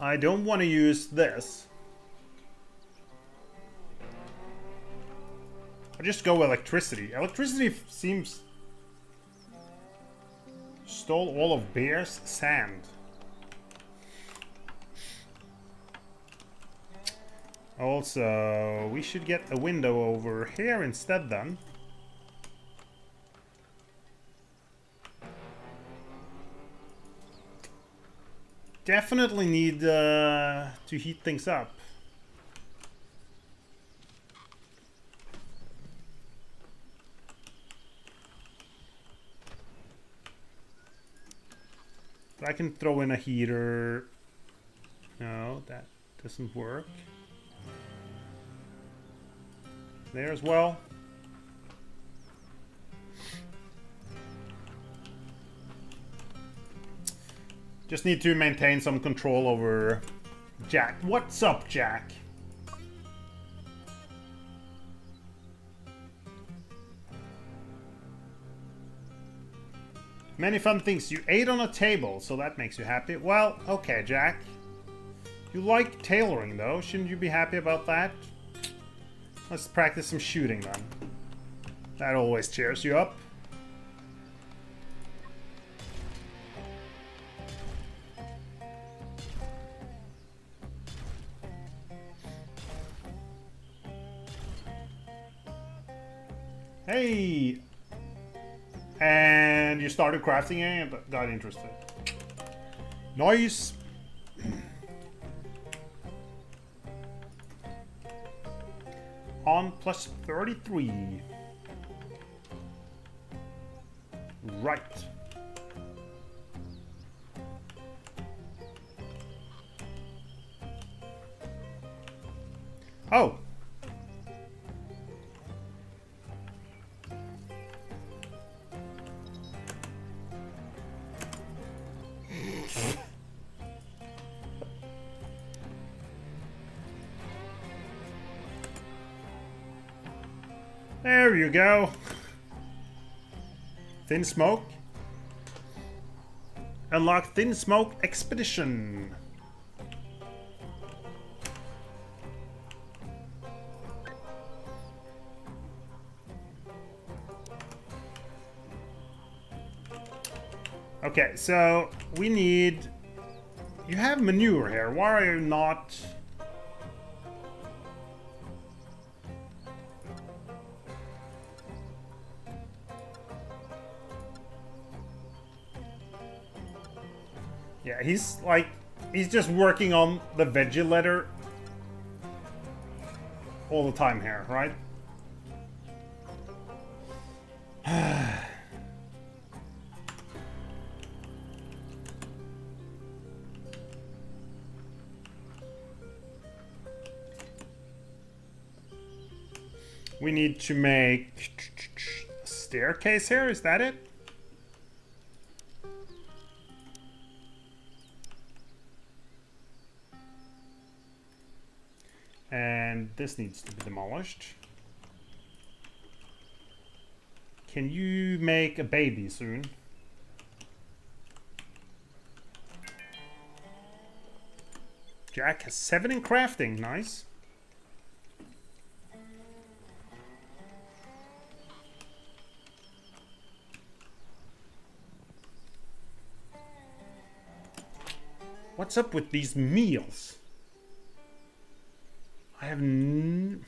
I don't want to use this. I just go electricity. Electricity seems... Stole all of Bear's sand. Also, we should get a window over here instead then. Definitely need uh, to heat things up. I can throw in a heater. No, that doesn't work. There as well. Just need to maintain some control over Jack. What's up, Jack? Many fun things. You ate on a table, so that makes you happy. Well, okay, Jack. You like tailoring, though. Shouldn't you be happy about that? Let's practice some shooting, then. That always cheers you up. Hey! And you started crafting it and got interested. Nice! On plus thirty-three. Right. Oh. There you go. Thin Smoke. Unlock Thin Smoke Expedition. Okay, so we need... You have manure here. Why are you not... Yeah, he's like... He's just working on the veggie letter all the time here, right? We need to make a staircase here, is that it? And this needs to be demolished. Can you make a baby soon? Jack has seven in crafting, nice. What's up with these meals? I have n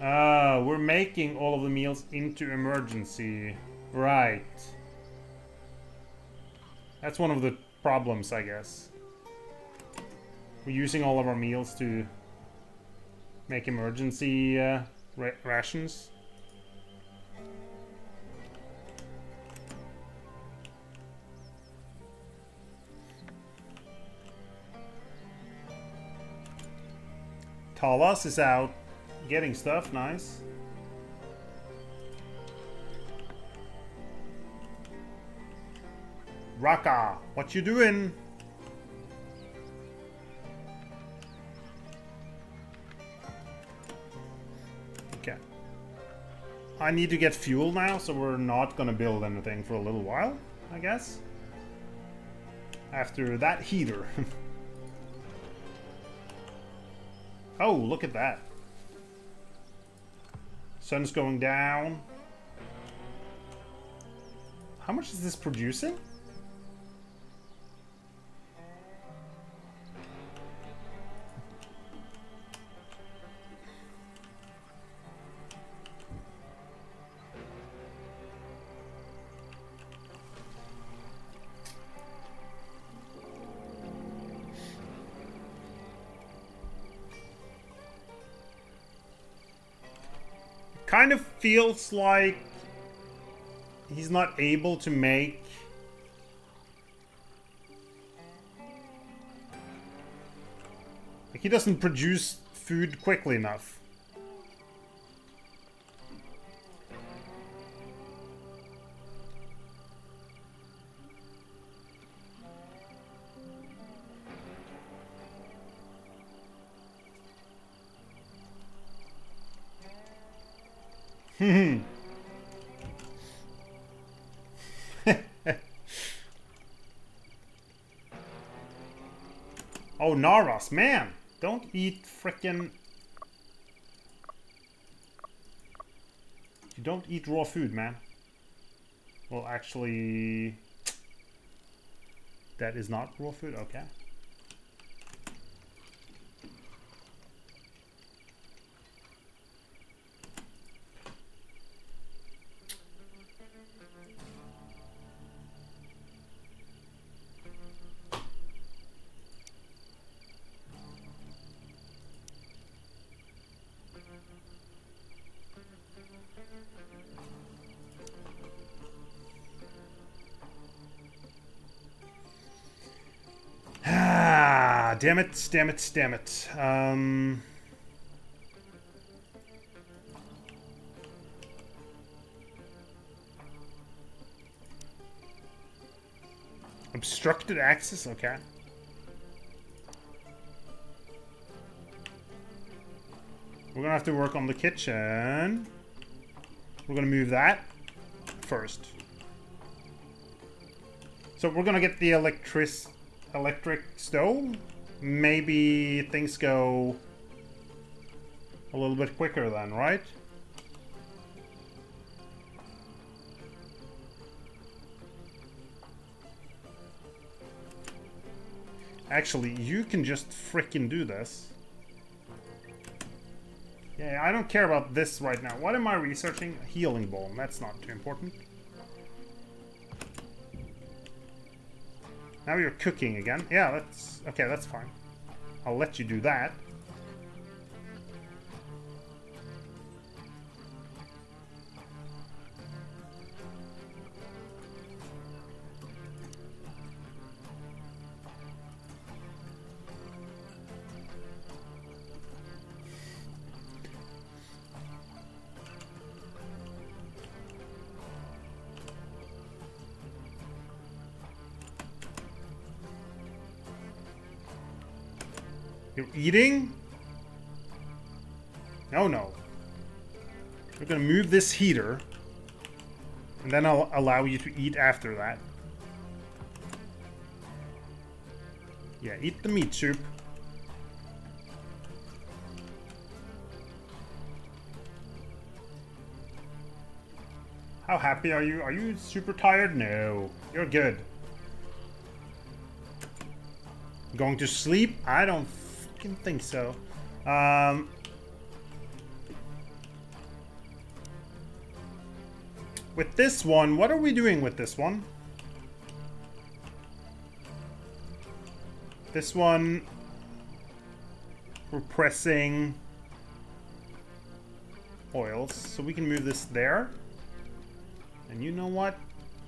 Ah, we're making all of the meals into emergency. Right. That's one of the problems, I guess. We're using all of our meals to... make emergency uh, ra rations. Talas is out getting stuff, nice. Raka, what you doing? I need to get fuel now, so we're not gonna build anything for a little while, I guess. After that heater. Oh, look at that. Sun's going down. How much is this producing? Kind of feels like he's not able to make like he doesn't produce food quickly enough. Oh, Naras, man! Don't eat frickin'... You don't eat raw food, man. Well, actually... That is not raw food, okay. damn it, damn it, damn it. Um... Obstructed access? Okay. We're gonna have to work on the kitchen. We're gonna move that first. So we're gonna get the electric electric stove. Maybe things go a little bit quicker then, right? Actually, you can just frickin' do this. Yeah, I don't care about this right now. What am I researching? A healing balm. That's not too important. Now you're cooking again. Yeah, that's... Okay, that's fine. I'll let you do that. Eating? No, no. We're gonna move this heater, and then I'll allow you to eat after that. Yeah, eat the meat soup. How happy are you? Are you super tired? No, you're good. Going to sleep? I don't I can think so. Um, with this one, what are we doing with this one? This one, we're pressing oils, so we can move this there. And you know what?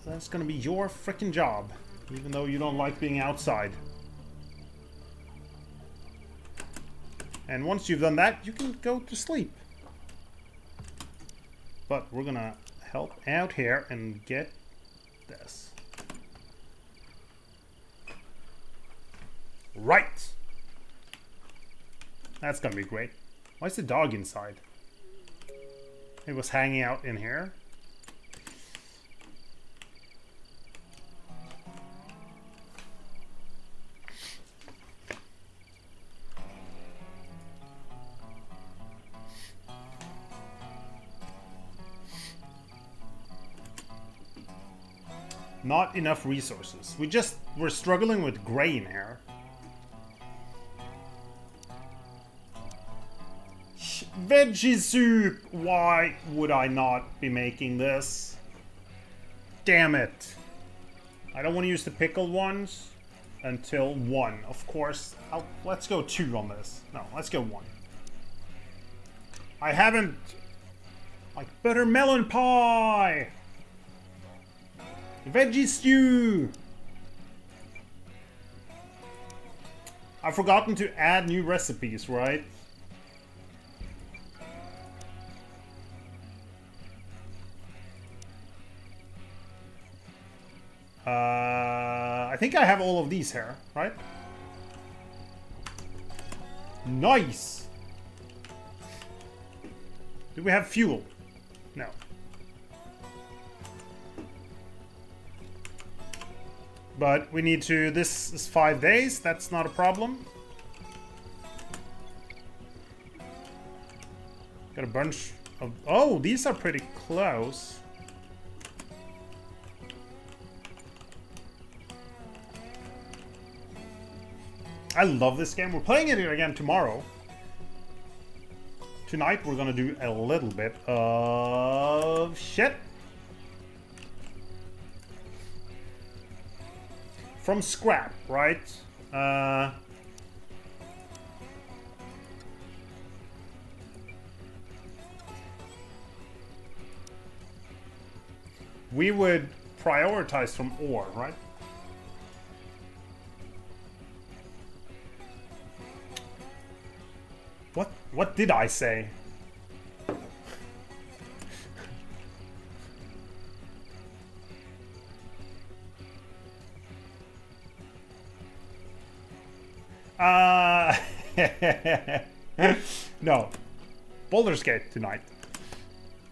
That's gonna be your frickin' job, even though you don't like being outside. And once you've done that, you can go to sleep. But we're gonna help out here and get this. Right! That's gonna be great. Why is the dog inside? It was hanging out in here. Not enough resources. We just, we're struggling with grain here. Sh veggie soup! Why would I not be making this? Damn it. I don't want to use the pickled ones until one. Of course, I'll, let's go two on this. No, let's go one. I haven't... Like, butter melon pie! Veggie stew! I've forgotten to add new recipes, right? Uh, I think I have all of these here, right? Nice! Do we have fuel? No. But we need to, this is five days, that's not a problem. Got a bunch of, oh, these are pretty close. I love this game. We're playing it again tomorrow. Tonight we're gonna do a little bit of shit. From scrap, right? Uh, we would prioritize from ore, right? What? What did I say? Uh, no. Baldur's Gate tonight.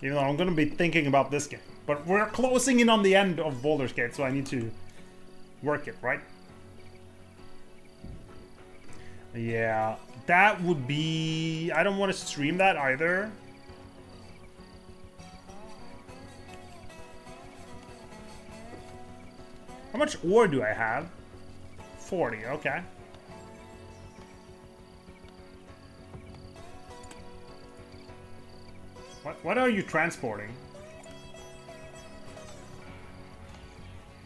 You know, I'm gonna be thinking about this game. But we're closing in on the end of Baldur's Gate, so I need to work it, right? Yeah, that would be... I don't want to stream that either. How much ore do I have? forty, okay. What, what are you transporting?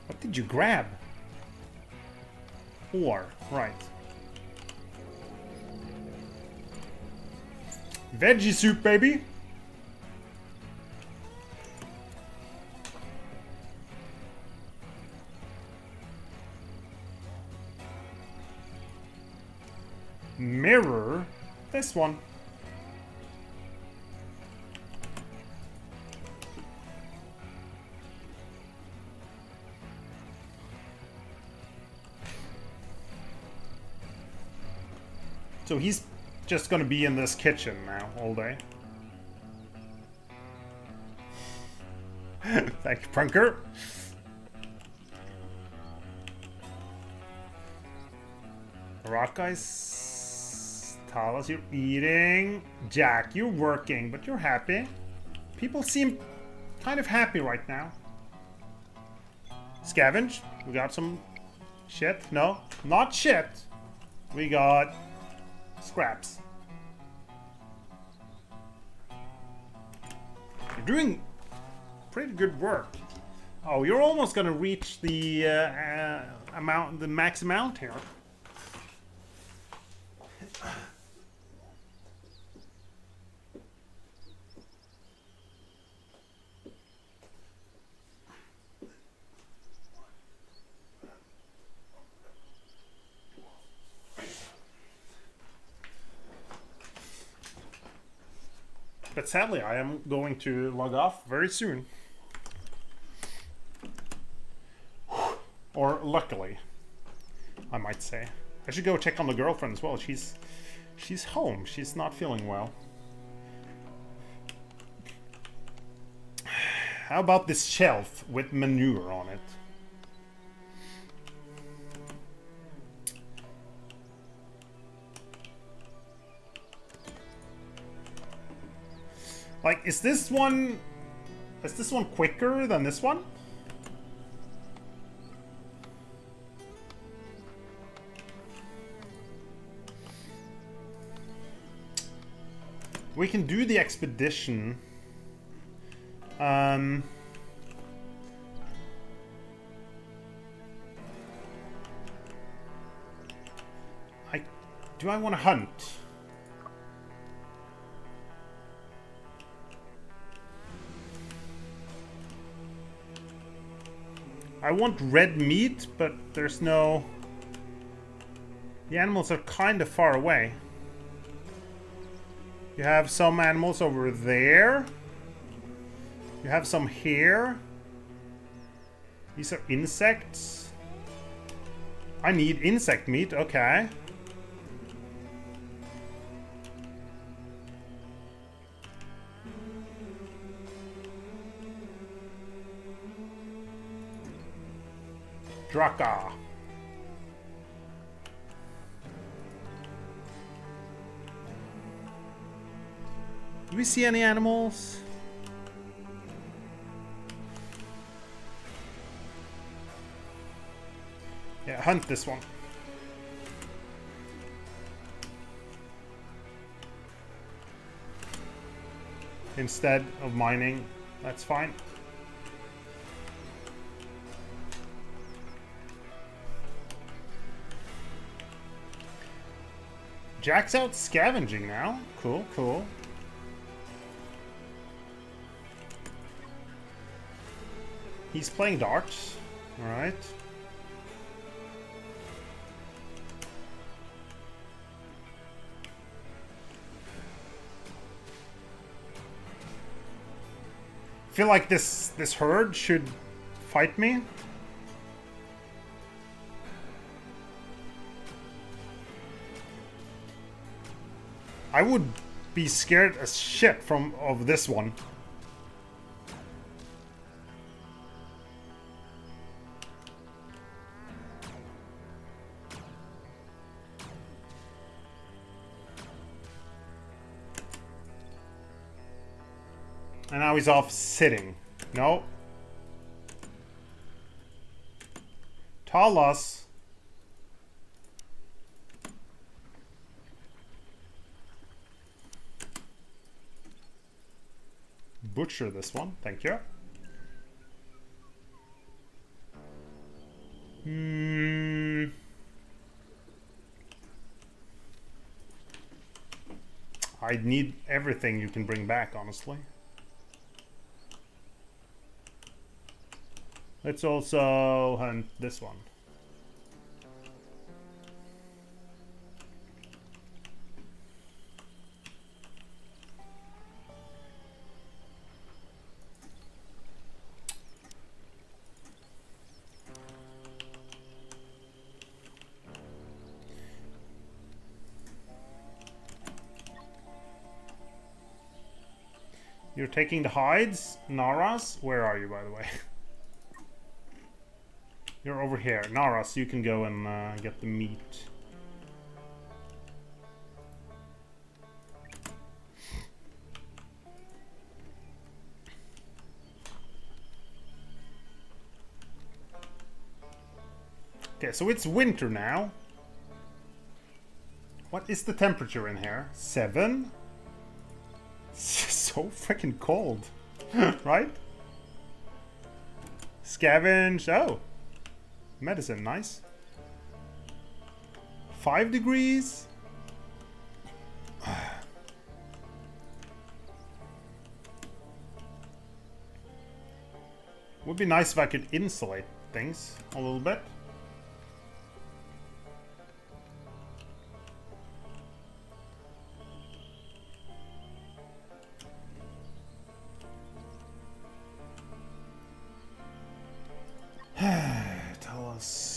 What did you grab? Ore, right. Veggie soup, baby! Mirror? This one. So he's just gonna be in this kitchen now all day. Thank you, Prunker. Rockeyes, Talos, you're eating. Jack, you're working, but you're happy. People seem kind of happy right now. Scavenge, we got some shit. No, not shit. We got scraps. You're doing pretty good work. Oh, you're almost gonna reach the uh, uh, amount, the max amount here. But sadly, I am going to log off very soon. Or luckily, I might say. I should go check on the girlfriend as well. She's she's home. She's not feeling well. How about this shelf with manure on it? Like, is this one... Is this one quicker than this one? We can do the expedition. Um... I... Do I want to hunt? I want red meat, but there's no... The animals are kind of far away. You have some animals over there. You have some here. These are insects. I need insect meat, okay. Draka. Do we see any animals? Yeah, hunt this one. Instead of mining, that's fine. Jack's out scavenging now. Cool, cool. He's playing darts. All right. feel like this this herd should fight me. I would be scared as shit from of this one. And now he's off sitting. No. Talos. Butcher this one, thank you. Mm. I need everything you can bring back, honestly. Let's also hunt this one. You're taking the hides? Naras? Where are you, by the way? You're over here. Naras, you can go and uh, get the meat. Okay, so it's winter now. What is the temperature in here? Seven? So freaking cold, right? Scavenge. Oh, medicine, nice. Five degrees. Would be nice if I could insulate things a little bit.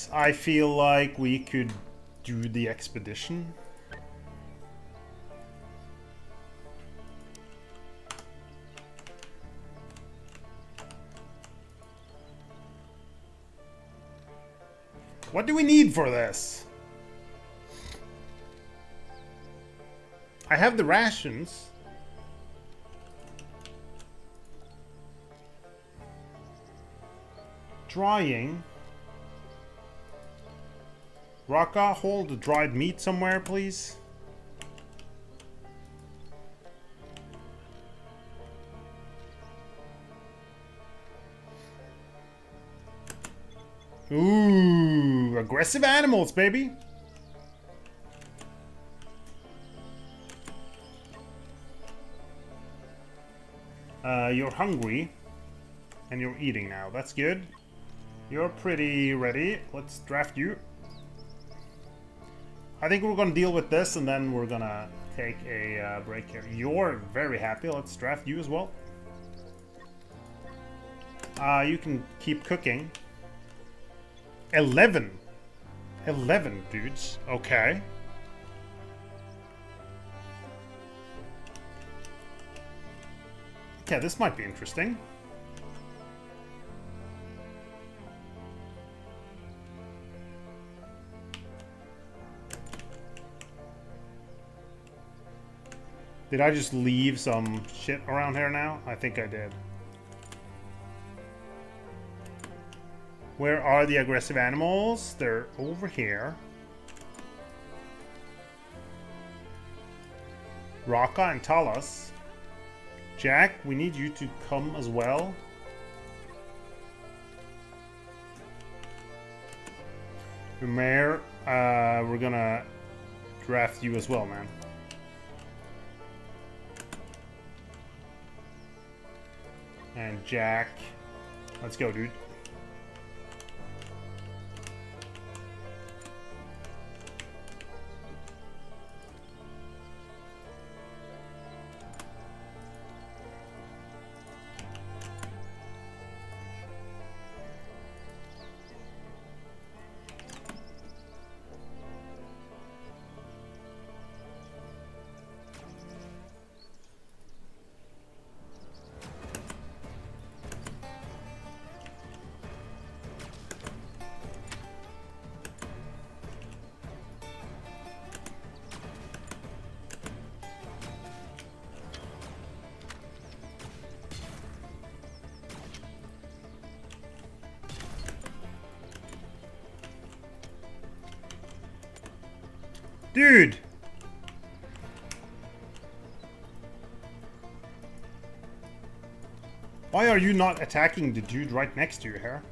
I feel like we could do the expedition. What do we need for this? I have the rations. Drying. Raka, hold the dried meat somewhere, please. Ooh, aggressive animals, baby. Uh, you're hungry, and you're eating now. That's good. You're pretty ready. Let's draft you. I think we're gonna deal with this and then we're gonna take a uh, break here. You're very happy. Let's draft you as well. Uh, you can keep cooking. Eleven. Eleven dudes. Okay. Okay, this might be interesting. Did I just leave some shit around here now? I think I did. Where are the aggressive animals? They're over here. Raka and Talos. Jack, we need you to come as well. Umair, uh, we're gonna draft you as well, man. And Jack. Let's go, dude. Dude! Why are you not attacking the dude right next to you here?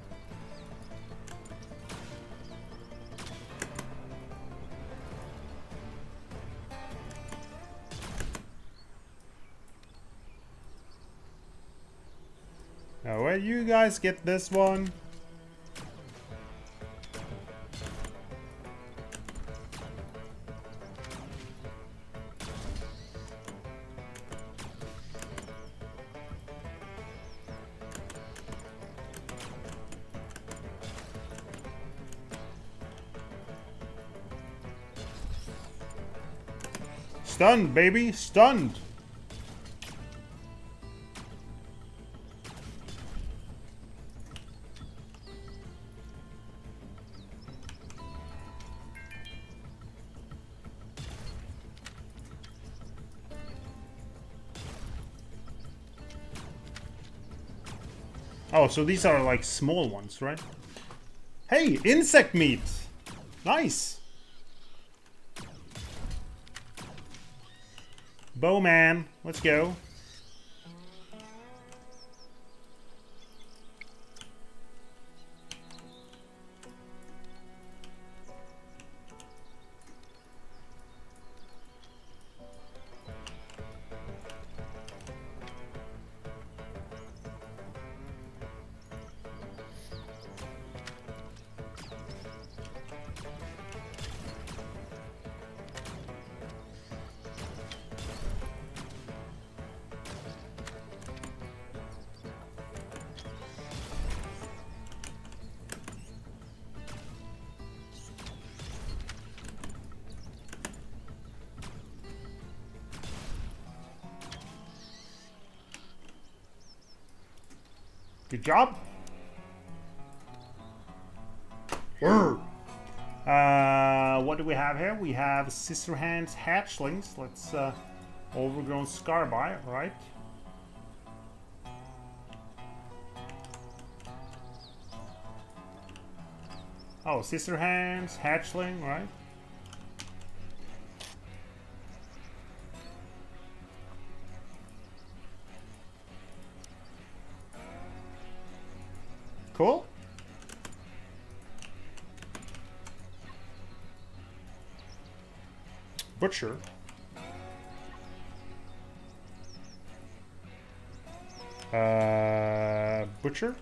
Now, where you guys get this one? Stunned, baby! Stunned! Oh, so these are like small ones, right? Hey! Insect meat! Nice! Bowman, let's go. Good job. Uh, what do we have here? We have Scissorhands hatchlings. Let's uh, overgrown Scarby, right? Oh, Scissorhands hatchling, right? Cool. Butcher. Uh, butcher.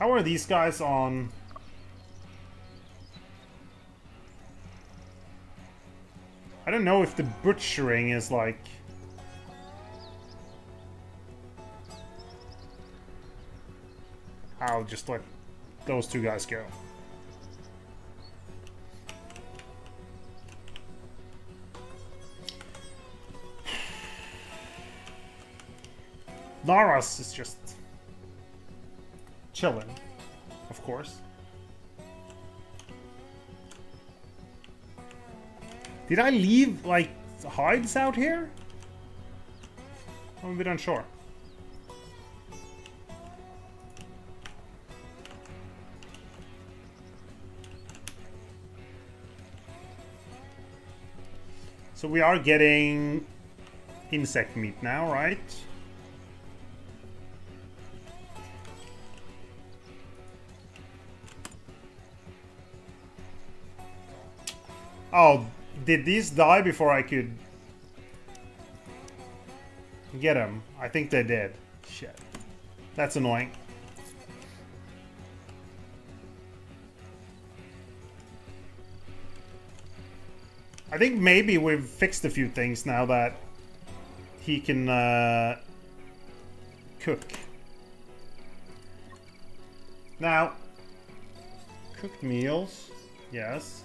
How are these guys on? I don't know if the butchering is like... I'll just let those two guys go. Naras is just chilling, of course. Did I leave, like, hides out here? I'm a bit unsure. So we are getting insect meat now, right? Oh, did these die before I could get them? I think they did. Shit. That's annoying. I think maybe we've fixed a few things now that he can uh, cook. Now, cooked meals, yes.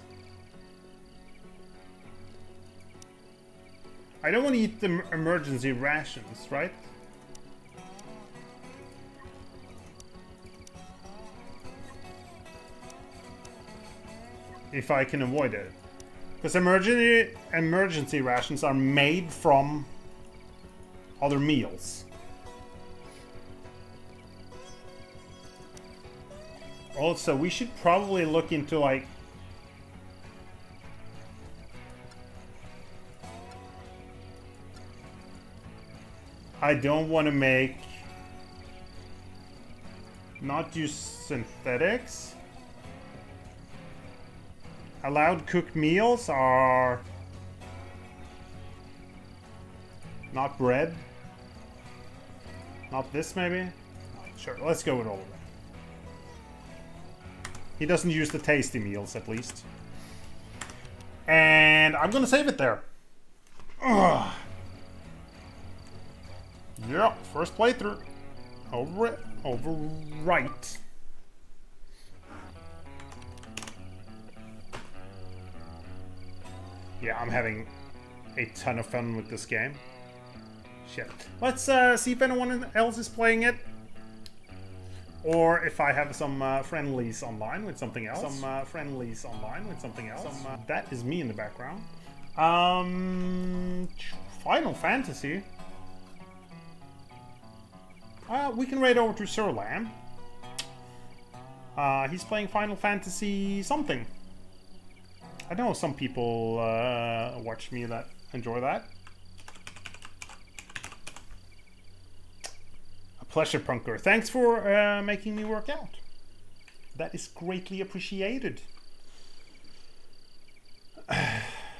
I don't want to eat the emergency rations, right? If I can avoid it. Because emergency, emergency rations are made from other meals. Also, we should probably look into, like, I don't want to make, not do synthetics. Allowed cooked meals are not bread. Not this, maybe? Sure, let's go with all of them. He doesn't use the tasty meals, at least. And I'm gonna save it there. Ugh. Yeah, first playthrough. Over it. Over right. Yeah, I'm having a ton of fun with this game. Shit. Let's uh, see if anyone else is playing it. Or if I have some uh, friendlies online with something else. Some uh, friendlies online with something else. Some, uh, that is me in the background. Um, Final Fantasy. Uh, we can raid over to Sir Lamb. Uh, he's playing Final Fantasy something. I know some people uh, watch me that enjoy that. A pleasure, Punker. Thanks for uh, making me work out. That is greatly appreciated.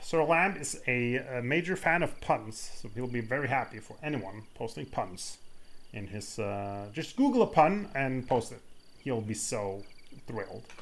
Sir Lamb is a, a major fan of puns, so he'll be very happy for anyone posting puns in his. Uh, just Google a pun and post it. He'll be so thrilled.